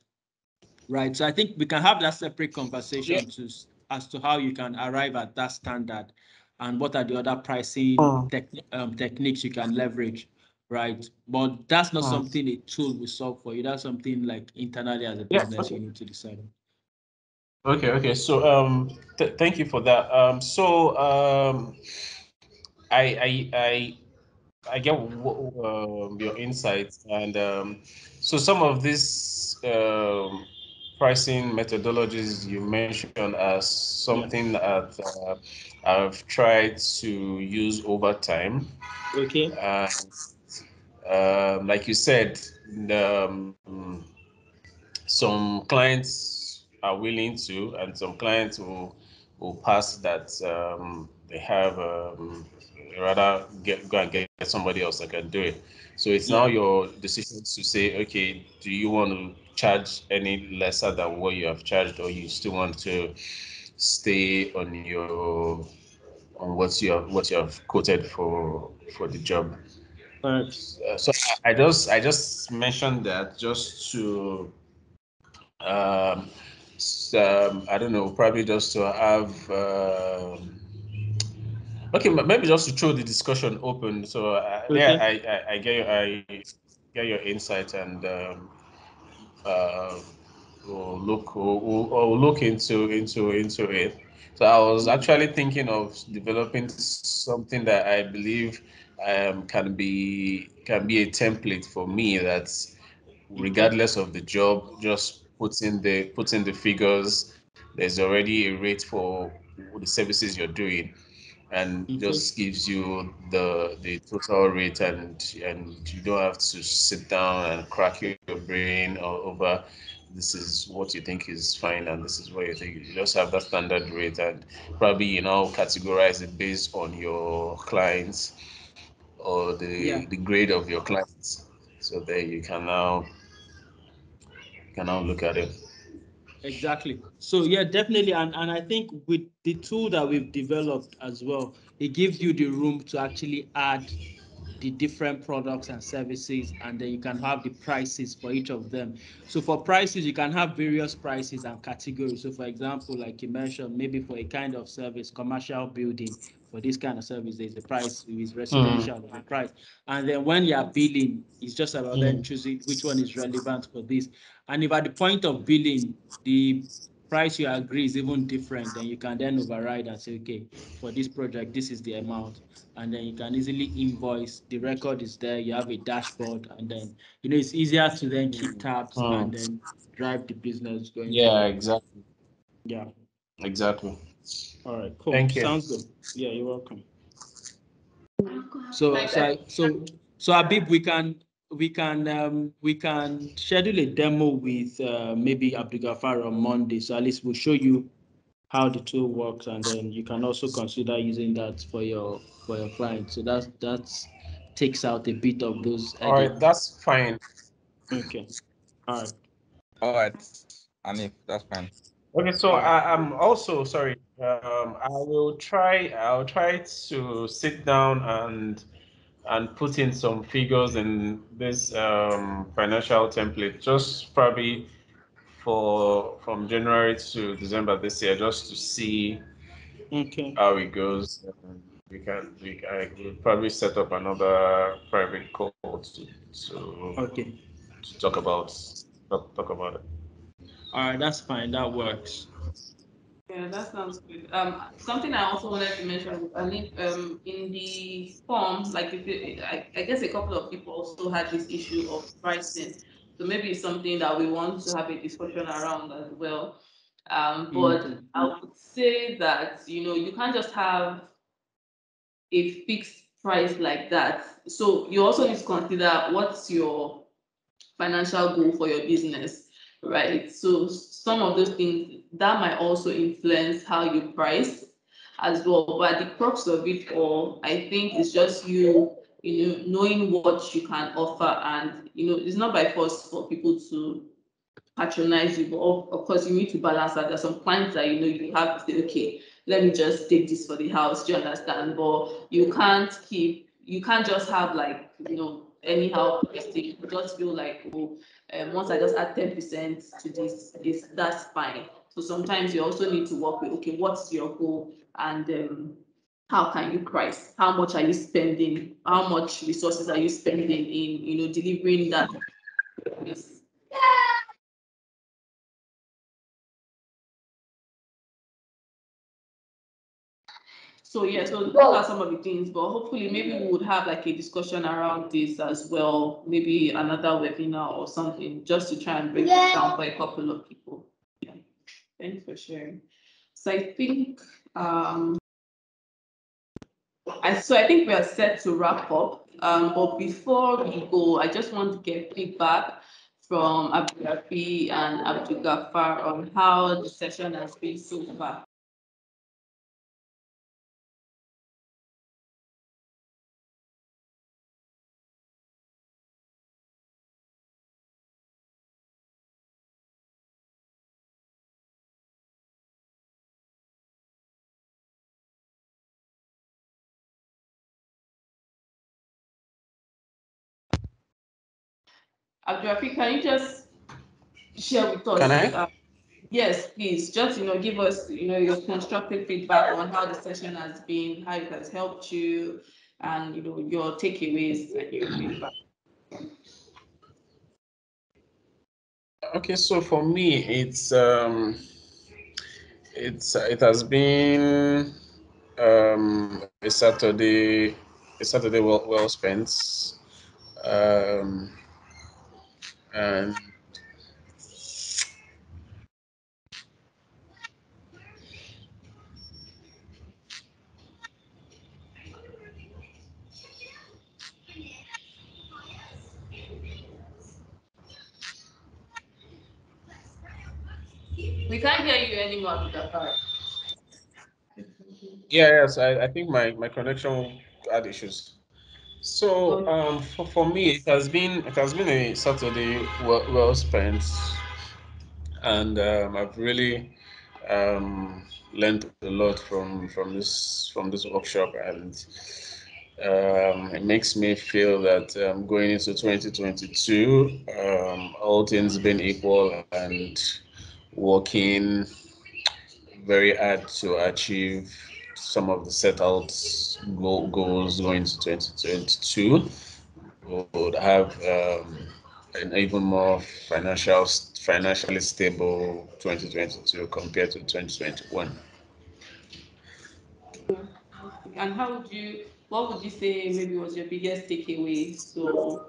right? So I think we can have that separate conversation yeah. to, as to how you can arrive at that standard and what are the other pricing oh. tech, um, techniques you can leverage, right? But that's not oh. something a tool will solve for you. That's something like internally as a yeah, business okay. you need to decide on. Okay, okay. So um, th thank you for that. Um, so um, I, I, I, I get um, your insights, and um, so some of these um, pricing methodologies you mentioned are something that uh, I've tried to use over time. Okay. Uh, um, like you said, um, some clients are willing to, and some clients will will pass that um, they have. Um, rather get go and get somebody else that can do it. So it's now your decision to say, okay, do you want to charge any lesser than what you have charged, or you still want to stay on your on what you have what you have quoted for for the job. Uh, so I just I just mentioned that just to um, um I don't know, probably just to have. Uh, Okay, maybe just to throw the discussion open. So uh, okay. yeah, I, I I get your I get your insight, and um, uh, we'll look we'll, we'll look into into into it. So I was actually thinking of developing something that I believe um, can be can be a template for me. That's regardless of the job, just put in the put in the figures. There's already a rate for the services you're doing, and mm-hmm. just gives you the the total rate, and and you don't have to sit down and crack your brain over this is what you think is fine and this is what you think. You just have that standard rate, and probably you know categorize it based on your clients or the yeah. the grade of your clients. So there you can now you can now look at it. Exactly. So yeah, definitely. And, and I think with the tool that we've developed as well, it gives you the room to actually add the different products and services, and then you can have the prices for each of them. So for prices, you can have various prices and categories. So for example, like you mentioned, maybe for a kind of service, commercial building, for this kind of service, there's a price, is residential, mm. the price. And then when you are billing, it's just about mm. then choosing which one is relevant for this. And if at the point of billing, the price you agree is even different, then you can then override and say, okay, for this project, this is the amount. And then you can easily invoice. The record is there. You have a dashboard. And then, you know, it's easier to then keep tabs oh. and then drive the business going. Yeah, forward. Exactly. Yeah. Exactly. All right, cool. Thank you. Sounds good. Yeah, you're welcome. So, so, so, so, Abib, we can, we can, um, we can schedule a demo with uh, maybe Abdulgafar on Monday. So at least we'll show you how the tool works, and then you can also consider using that for your for your client. So that's that's takes out a bit of those. All right, that's fine. Okay. All right. All right, Anif, that's fine. Okay, so I, I'm also sorry. Um, I will try. I'll try to sit down and and put in some figures in this um, financial template. Just probably for from January to December this year, just to see okay. how it goes. And we can. We I will probably set up another private call to to, okay. to talk about talk, talk about it. All right, that's fine. That works. Yeah, that sounds good. Um, something I also wanted to mention, I mean, um, in the form, like if it, I, I guess a couple of people also had this issue of pricing, so maybe it's something that we want to have a discussion around as well. Um, but mm-hmm. I would say that you know you can't just have a fixed price like that. So you also need to consider what's your financial goal for your business. Right, so some of those things that might also influence how you price as well, but the crux of it all, I think, is just you, you know, knowing what you can offer, and you know, it's not by force for people to patronize you, but of, of course, you need to balance that. There's some clients that you know you have to say, okay, let me just take this for the house. Do you understand? But you can't keep, you can't just have like you know anyhow plastic, just feel like, oh, um, once I just add ten percent to this, is that's fine. So sometimes you also need to work with, okay, what's your goal, and um, how can you price? How much are you spending? How much resources are you spending in, you know, delivering that? Yes. So yeah, so those are some of the things, but hopefully maybe we would have like a discussion around this as well, maybe another webinar or something, just to try and break yeah. it down for a couple of people. Yeah, thanks for sharing. So I think um I so I think we are set to wrap up. Um, but before we go, I just want to get feedback from Abdurafi and Abdul Ghaffar on how the session has been so far. Abdurafi, can you just share with us? Can I? Uh, yes, please. Just, you know, give us, you know, your constructive feedback on how the session has been, how it has helped you, and, you know, your takeaways and your feedback. Okay, so for me, it's um, it's it has been um, a Saturday, a Saturday well well spent. Um, And we can't hear you anymore. Yeah, yes, I, I think my, my connection had issues. So um, for, for me, it has been it has been a Saturday well, well spent, and um, I've really um, learned a lot from from this from this workshop, and um, it makes me feel that um, going into twenty twenty-two, um, all things being equal, and working very hard to achieve some of the set out goal, goals going to twenty twenty-two, would have um, an even more financial, financially stable twenty twenty-two compared to twenty twenty-one. And how would you, what would you say maybe was your biggest takeaway? So,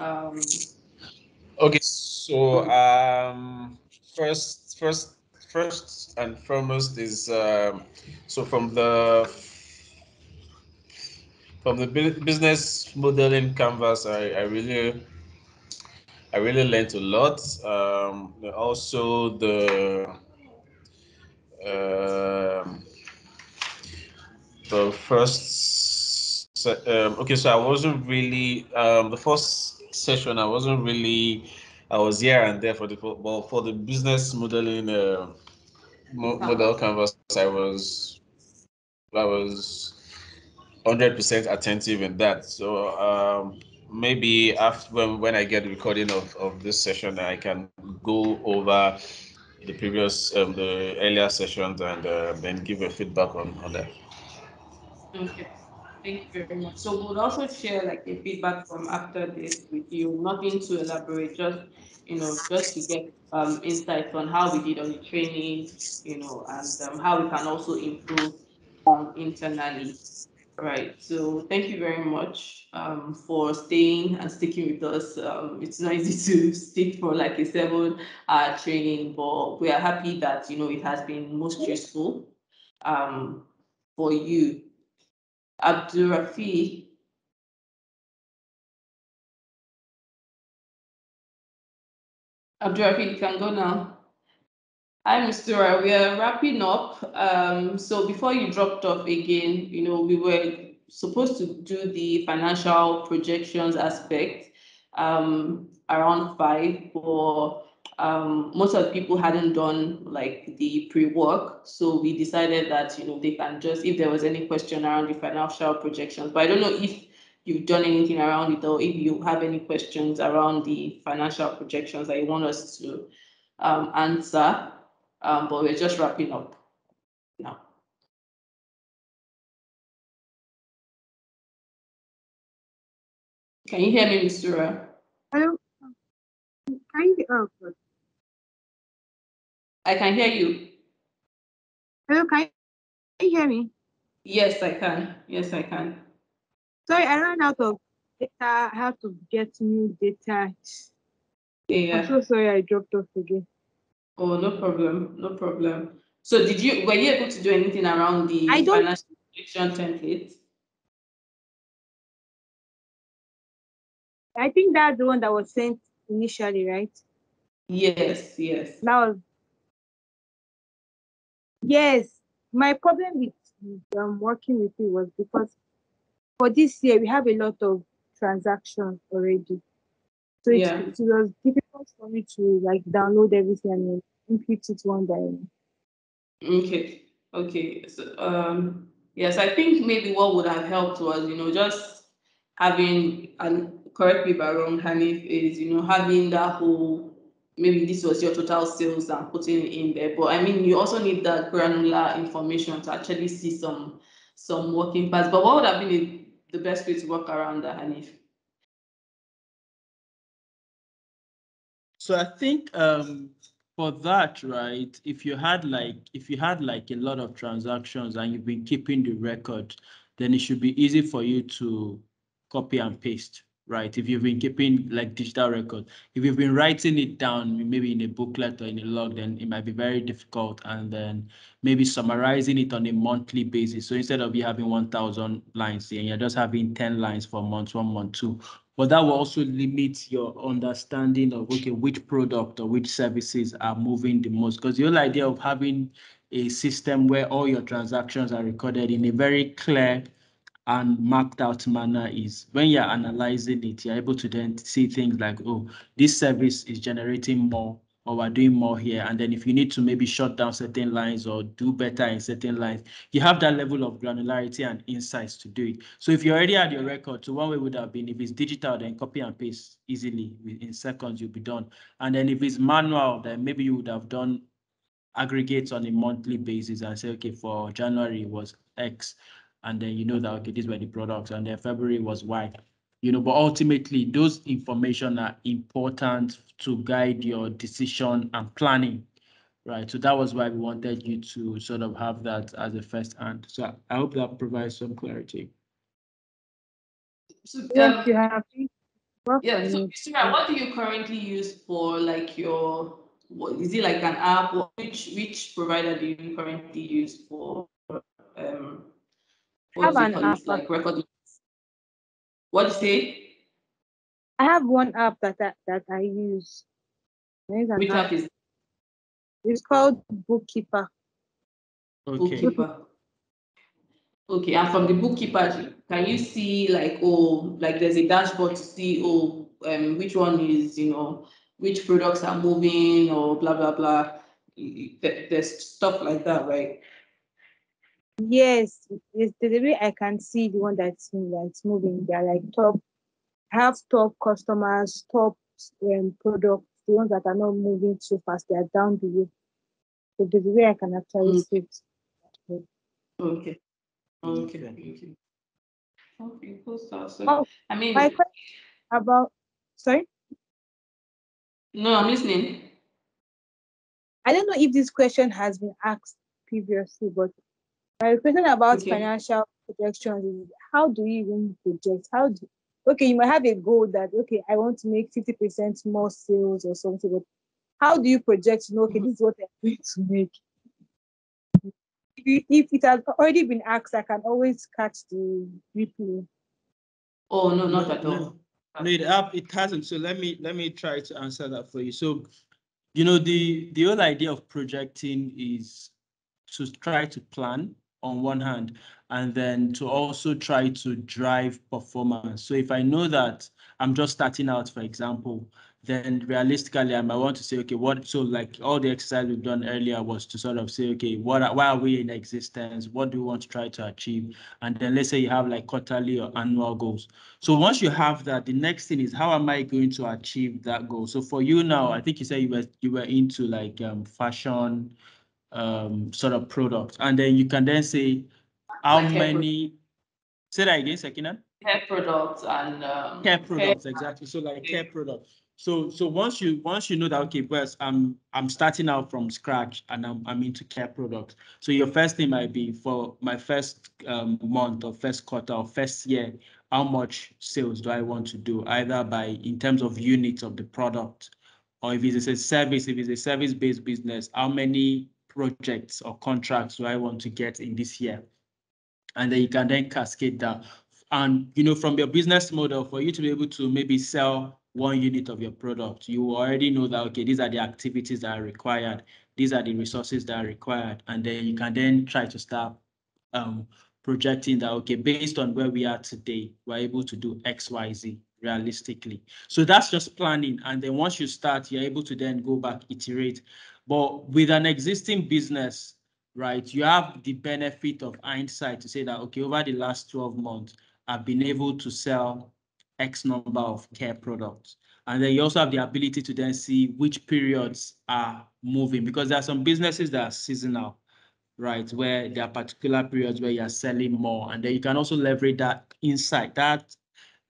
um, okay, so um, first, first. First and foremost is um, so from the from the business modeling canvas, I, I really I really learned a lot. Um, also the uh, the first um, okay, so I wasn't really um, the first session. I wasn't really. I was here and there for the well, for the business modeling uh, model canvas. I was I was one hundred percent attentive in that. So um, maybe after when, when I get the recording of, of this session, I can go over the previous um, the earlier sessions and uh, then give a feedback on, on that. Okay. Thank you very much. So we'll also share like the feedback from after this with you. Nothing to elaborate, just you know, just to get um, insights on how we did on the training, you know, and um, how we can also improve um, internally. Right. So thank you very much um, for staying and sticking with us. Um, it's not easy to stick for like a seven-hour training, but we are happy that you know it has been most useful um, for you. Abdurafi. Abdurafi, you can go now. Hi, Mistura. We are wrapping up. Um, so before you dropped off again, you know, we were supposed to do the financial projections aspect um, around five, or um, most of the people hadn't done like the pre-work, so we decided that you know they can just, if there was any question around the financial projections, but I don't know if you've done anything around it, or if you have any questions around the financial projections that you want us to um, answer. Um, but we're just wrapping up now. Can you hear me, Miz Sura? Hello. Can you? Oh, good. I can hear you. Hello, can you hear me? Yes, I can. Yes, I can. Sorry, I ran out of data. How to get new data? Yeah. I'm so sorry, I dropped off again. Oh, no problem. No problem. So, did you were you able to do anything around the I don't... financial projection template? I think that's the one that was sent initially, right? Yes, yes. That was. Yes, my problem with um, working with you was because for this year we have a lot of transactions already, so it, yeah. it was difficult for me to like download everything and impute it one day. Okay, okay. So, um, yes, I think maybe what would have helped was, you know, just having an. Correct me if I'm wrong, Hanif, is, you know, having that whole, maybe this was your total sales and putting it in there. But I mean, you also need that granular information to actually see some some working parts. But what would have been the best way to work around that, Hanif? So I think um, for that, right, if you had like if you had like a lot of transactions and you've been keeping the record, then it should be easy for you to copy and paste. Right, if you've been keeping like digital record, if you've been writing it down, maybe in a booklet or in a log, then it might be very difficult. And then maybe summarizing it on a monthly basis. So instead of you having one thousand lines here, you're just having ten lines for month one, month two. But that will also limit your understanding of, okay, which product or which services are moving the most. Because the whole idea of having a system where all your transactions are recorded in a very clear and mapped out manner is when you're analyzing it, you're able to then see things like, oh, this service is generating more, or we're doing more here. And then if you need to maybe shut down certain lines or do better in certain lines, you have that level of granularity and insights to do it. So if you already had your record, so one way would have been, if it's digital, then copy and paste easily in seconds, you'll be done. And then if it's manual, then maybe you would have done aggregates on a monthly basis and say, okay, for January was X. And then you know that, okay, these were the products, and then February was Y, you know, but ultimately those information are important to guide your decision and planning, right? So that was why we wanted you to sort of have that as a first hand. So I hope that provides some clarity. So, um, yeah, so Sarah, what do you currently use for like your, what, is it like an app? Or which, which provider do you currently use for? Um, I have an app. Like record. What do you say? I have one app that I, that I use. Which app is it? It's called Bookkeeper. Okay. Bookkeeper. Okay, and from the Bookkeeper, can you see like, oh, like there's a dashboard to see, oh, um, which one is, you know, which products are moving or blah, blah, blah. There's stuff like that, right? Yes, it's the way I can see the one that's, that's moving. They're like top, have top customers, top um, products, the ones that are not moving too fast, they are down below. So the way I can actually see it. Okay. Okay. Okay. Okay. Okay. Cool stuff. So, oh, I mean, my question about, sorry? No, I'm listening. I don't know if this question has been asked previously, but my question about okay. financial projections is, how do you even project? How do okay, you might have a goal that, okay, I want to make fifty percent more sales or something, but how do you project, you know, okay, this is what I'm going to make? If, if it has already been asked, I can always catch the replay. Oh, no, not at all. No, it, it hasn't. So let me, let me try to answer that for you. So, you know, the, the whole idea of projecting is to try to plan on one hand, and then to also try to drive performance. So if I know that I'm just starting out, for example, then realistically I might want to say, okay, what, so like all the exercise we've done earlier was to sort of say, okay, what are, why are we in existence? What do we want to try to achieve? And then let's say you have like quarterly or annual goals. So once you have that, the next thing is, how am I going to achieve that goal? So for you now, I think you said you were, you were into like um, fashion um, sort of product. And then you can then say how like many, say that again, Sakina? Care products and um, care products, care exactly. So like care products. So so once you once you know that, okay, but I'm I'm starting out from scratch and I'm I'm into care products. So your first thing might be, for my first um, month or first quarter or first year, how much sales do I want to do? Either by in terms of units of the product, or if it's a service, if it's a service-based business, how many projects or contracts do I want to get in this year? And then you can then cascade that. And you know, from your business model, for you to be able to maybe sell one unit of your product, you already know that, okay, these are the activities that are required, these are the resources that are required, and then you can then try to start um, projecting that, okay, based on where we are today, we're able to do X, Y, Z realistically. So that's just planning, and then once you start, you're able to then go back, iterate. But with an existing business, right, you have the benefit of hindsight to say that, okay, over the last twelve months, I've been able to sell X number of care products. And then you also have the ability to then see which periods are moving, because there are some businesses that are seasonal, right? Where there are particular periods where you're selling more. And then you can also leverage that insight, that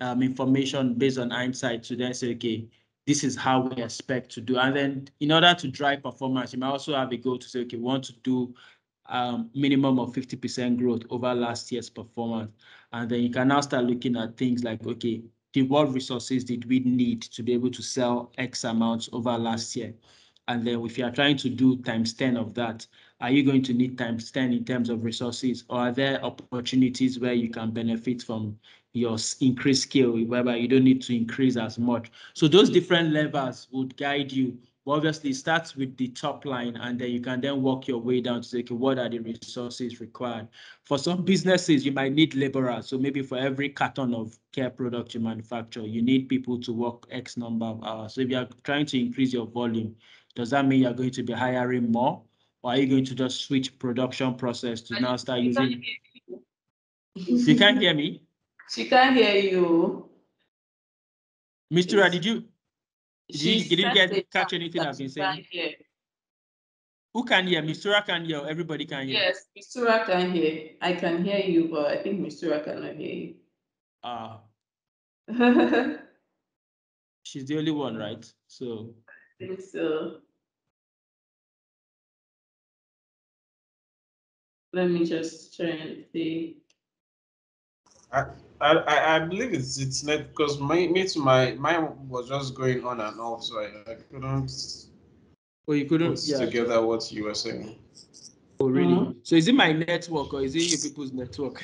um, information based on hindsight to then say, okay, this is how we expect to do. And then in order to drive performance, you might also have a goal to say, okay, we want to do Um, minimum of fifty percent growth over last year's performance. And then you can now start looking at things like, okay, the, what resources did we need to be able to sell X amounts over last year? And then if you are trying to do times ten of that, are you going to need times ten in terms of resources? Or are there opportunities where you can benefit from your increased scale, whereby you don't need to increase as much? So those different levers would guide you. Obviously, it starts with the top line, and then you can then work your way down to say, okay, what are the resources required? For some businesses, you might need laborers. So maybe for every carton of care product you manufacture, you need people to work X number of hours. So if you are trying to increase your volume, does that mean you're going to be hiring more? Or are you going to just switch production process to and now start using? Can't you can't hear me? She can't hear you. Mister Ra, did you? She, she didn't get catch anything I've been saying. Hear. Who can hear? Mistura can hear. Everybody can hear. Yes, Mistura can hear. I can hear you, but I think Mistura cannot hear you. Ah, uh, she's the only one, right? So. I think so. Let me just try and see. I I I believe it's it's not, because my me too, my mine was just going on and off, so I, I couldn't. Oh, you couldn't put yeah. together what you were saying. Oh, really? Mm-hmm. So is it my network or is it you people's network?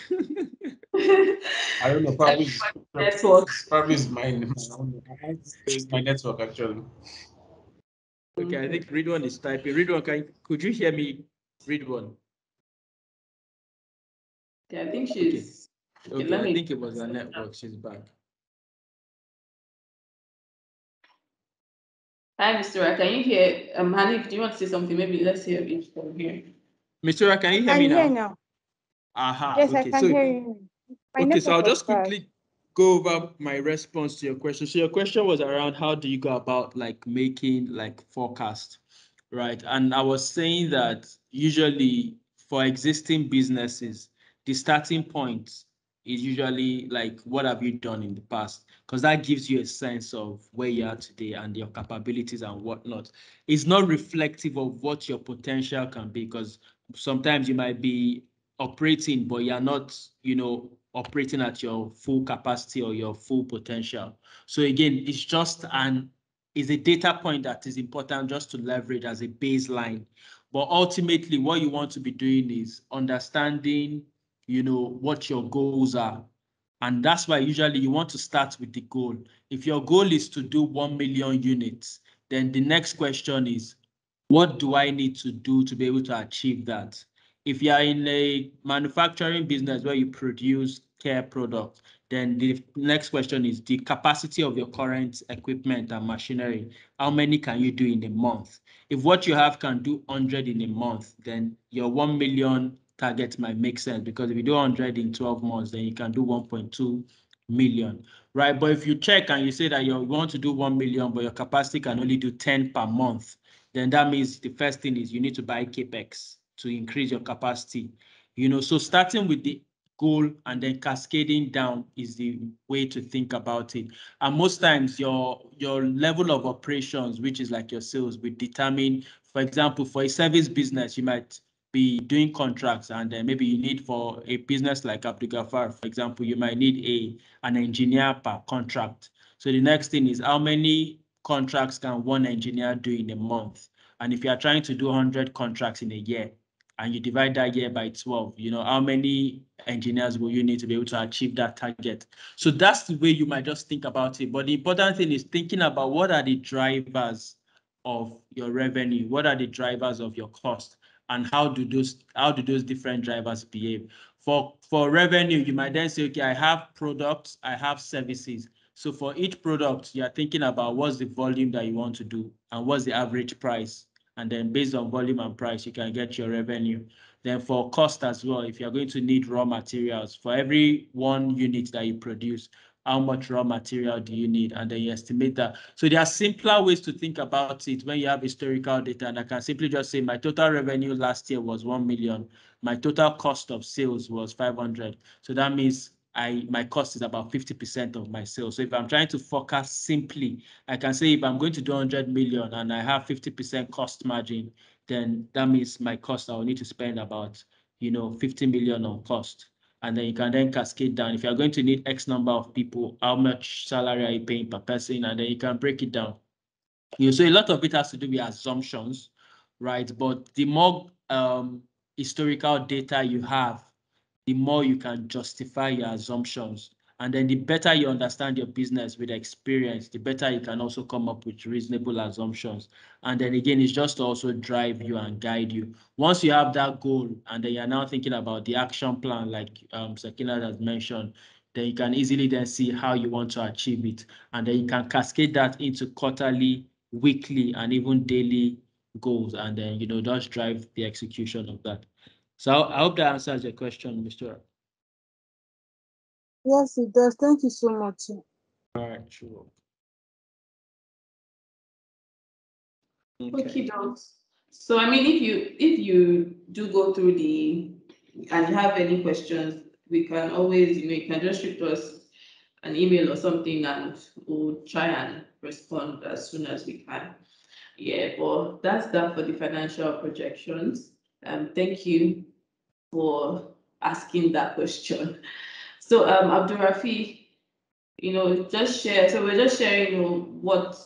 I don't know. Probably network. Probably is mine. It's my network actually. Okay, I think Ridwan is typing. Ridwan, can could you hear me? Ridwan. Yeah, I think she's. Okay. Okay, okay, I think it was her network. She's back. Hi, Mistura. Can you hear? Um, Hanif, do you want to say something? Maybe let's hear it from here. Mistura, can you hear I'm me now? now? Aha. Yes, okay. I can so, hear you. My okay, so I'll just quickly bad. go over my response to your question. So your question was around, how do you go about like making like forecast, right? And I was saying that usually for existing businesses, the starting point is usually like, what have you done in the past? Because that gives you a sense of where you are today and your capabilities and whatnot. It's not reflective of what your potential can be, because sometimes you might be operating, but you're not, you know, operating at your full capacity or your full potential. So again, it's just an, it's a data point that is important just to leverage as a baseline. But ultimately, what you want to be doing is understanding, you know, what your goals are. And that's why usually you want to start with the goal. If your goal is to do one million units, then the next question is, what do I need to do to be able to achieve that? If you are in a manufacturing business where you produce care products, then the next question is the capacity of your current equipment and machinery. How many can you do in a month? If what you have can do one hundred in a month, then your one million target might make sense, because if you do one hundred in twelve months, then you can do one point two million, right? But if you check and you say that you want to do one million, but your capacity can only do ten per month, then that means the first thing is you need to buy capex to increase your capacity. You know, so starting with the goal and then cascading down is the way to think about it. And most times your your level of operations, which is like your sales, will determine, for example, for a service business, you might be doing contracts, and then maybe you need, for a business like Abdul Ghaffar, for example, you might need a an engineer per contract. So the next thing is how many contracts can one engineer do in a month? And if you are trying to do one hundred contracts in a year, and you divide that year by twelve, you know, how many engineers will you need to be able to achieve that target? So that's the way you might just think about it. But the important thing is thinking about what are the drivers of your revenue? What are the drivers of your cost? And how do those, how do those different drivers behave? For, for revenue, you might then say, okay, I have products, I have services. So for each product, you're thinking about what's the volume that you want to do and what's the average price. And then based on volume and price, you can get your revenue. Then for cost as well, if you're going to need raw materials, for every one unit that you produce, how much raw material do you need? And then you estimate that. So there are simpler ways to think about it when you have historical data. And I can simply just say my total revenue last year was one million. My total cost of sales was five hundred. So that means I, my cost is about fifty percent of my sales. So if I'm trying to forecast simply, I can say if I'm going to do one hundred million and I have fifty percent cost margin, then that means my cost, I will need to spend about, you know, fifty million on cost. And then you can then cascade down. If you're going to need X number of people, how much salary are you paying per person? And then you can break it down. You know, so a lot of it has to do with assumptions, right? But the more um, historical data you have, the more you can justify your assumptions. And then the better you understand your business with experience, the better you can also come up with reasonable assumptions. And then again, it's just to also drive you and guide you. Once you have that goal, and then you're now thinking about the action plan, like um, Sakina has mentioned, then you can easily then see how you want to achieve it. And then you can cascade that into quarterly, weekly, and even daily goals. And then, you know, just drive the execution of that. So I hope that answers your question, Mister Yes, it does. Thank you so much. All right, sure. Okay, so I mean, if you if you do go through the and have any questions, we can always, you know, you can just shoot us an email or something, and we'll try and respond as soon as we can. Yeah, but that's that for the financial projections. Um, thank you for asking that question. So, um, Abdurrafi, you know, just share. So we're just sharing, you know, what,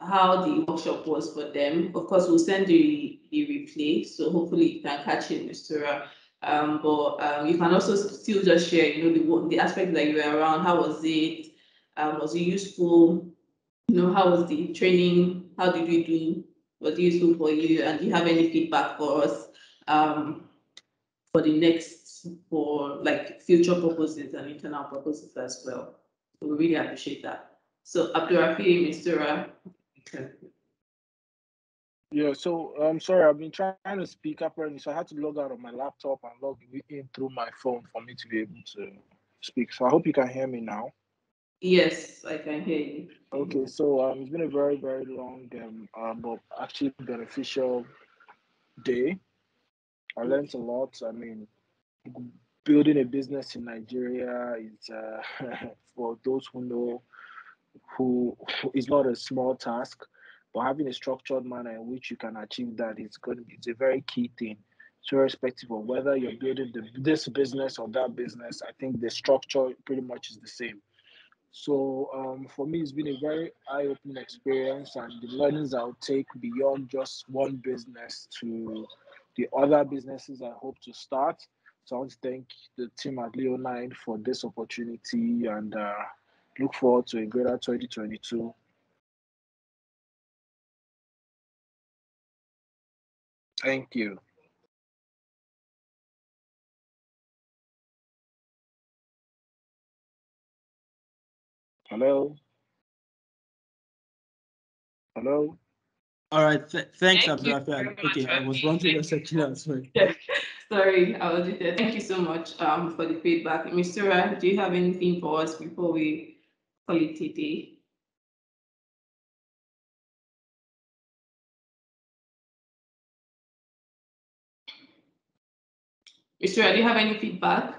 how the workshop was for them. Of course, we'll send the the replay, so hopefully you can catch it, Mister Um, but um, you can also still just share, you know, the the aspect that you were around. How was it? Um, was it useful? You know, how was the training? How did we do? Was it useful for you? And do you have any feedback for us? Um, for the next, for like future purposes and internal purposes as well. So we really appreciate that. So Abdurrafi, Mister Ra. Okay. Yeah, so I'm sorry, I've been trying to speak up already, so I had to log out of my laptop and log in through my phone for me to be able to speak. So I hope you can hear me now. Yes, I can hear you. Okay, so um, it's been a very, very long, um, uh, but actually beneficial day. I learned a lot. I mean, building a business in Nigeria is, uh, for those who know, who, who is not a small task, but having a structured manner in which you can achieve that is good. It's a very key thing. So irrespective of whether you're building the, this business or that business, I think the structure pretty much is the same. So um, for me, it's been a very eye-opening experience, and the learnings I'll take beyond just one business to the other businesses I hope to start. So I want to thank the team at Leonine for this opportunity, and uh, look forward to a greater twenty twenty-two. Thank you. Hello? Hello? All right. Th thanks, Thank Abdullah. Okay, much. I was wondering your section elsewhere. Yeah. Sorry, I was there. Thank you so much um, for the feedback. Mister Ra, do you have anything for us before we call it today? Mister Ra, do you have any feedback?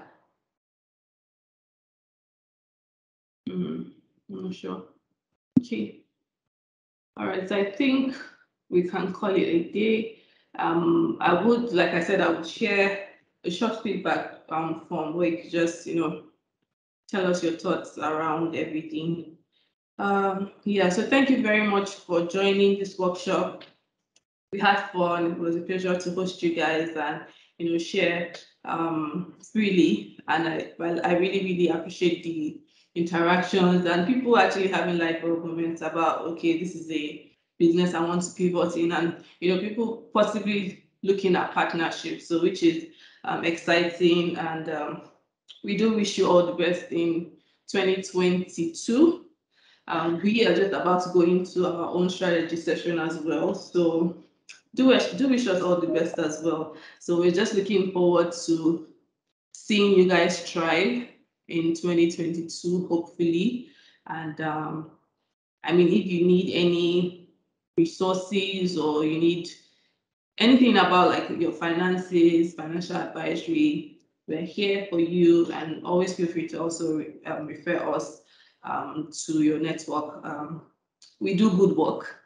Mm, I'm not sure. Okay. All right. So I think we can call it a day. Um, I would, like I said, I would share a short feedback um, form where you could just, you know, tell us your thoughts around everything. Um, yeah, so thank you very much for joining this workshop. We had fun. It was a pleasure to host you guys and, you know, share um, freely. And I, well, I really, really appreciate the interactions and people actually having like comments about, okay, this is a business I want to pivot in, and you know, people possibly looking at partnerships, so which is um, exciting. And um, we do wish you all the best in twenty twenty-two. Um, we are just about to go into our own strategy session as well, so do wish, do wish us all the best as well. So we're just looking forward to seeing you guys thrive in twenty twenty-two, hopefully. And um, I mean, if you need any resources or you need anything about like your finances, financial advisory, we're here for you. And always feel free to also um, refer us um, to your network. Um, we do good work,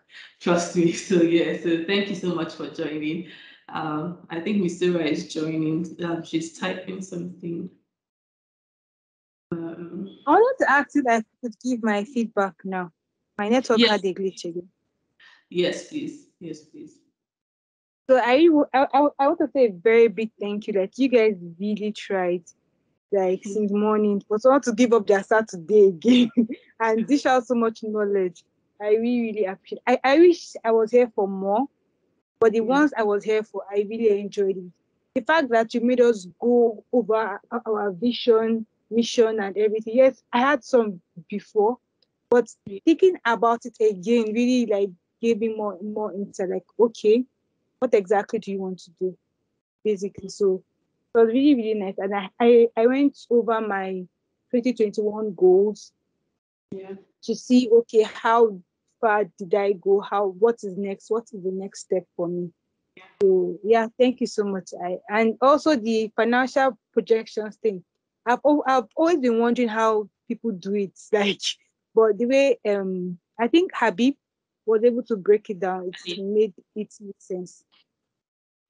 trust me. So yeah, so thank you so much for joining. Um, I think Miss Sarah is joining. Um, she's typing something. Um, I wanted to ask if I could give my feedback now. My network yes. had a glitch again. Yes, please. Yes, please. So I, I, I want to say a very big thank you. Like, you guys really tried, like, mm-hmm. since morning. But I want to give up their Saturday again and dish out so much knowledge. I really, really appreciate it. I wish I was here for more, but the mm-hmm. ones I was here for, I really enjoyed it. The fact that you made us go over our vision, mission, and everything. Yes, I had some before, but thinking about it again really, like, gave me more more insight, like, okay, what exactly do you want to do, basically. So it was really, really nice. And I, I, I went over my twenty twenty-one goals yeah. to see, okay, how far did I go? How, what is next? What is the next step for me? Yeah. So yeah, thank you so much. I, and also the financial projections thing. I've, I've always been wondering how people do it, like, but the way, um, I think Habib was able to break it down. It made it make sense.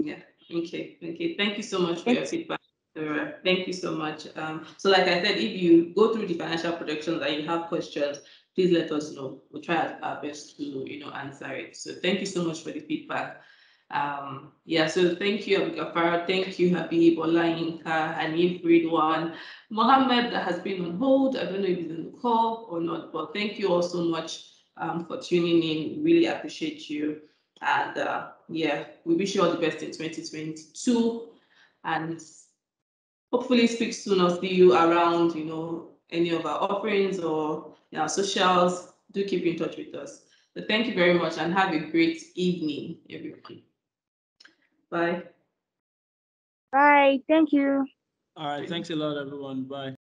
Yeah. Okay. Okay. Thank you so much for your feedback, Sarah. Thank you so much. Um, so, like I said, if you go through the financial projections and you have questions, please let us know. We'll try our best to, you know, answer it. So, thank you so much for the feedback. Um, yeah. So, thank you, Abigafara. Thank you, Habib, Ola Inka, Hanif, Ridwan, Mohammed. That has been on hold. I don't know if he's in the call or not, but thank you all so much. Um, for tuning in, really appreciate you. And uh, yeah, we wish you all the best in twenty twenty-two, and hopefully speak soon or see you around, you know, any of our offerings or in our socials. Do keep in touch with us. So thank you very much and have a great evening, everyone. Bye. Bye. Thank you. All right. Thanks a lot, everyone. Bye.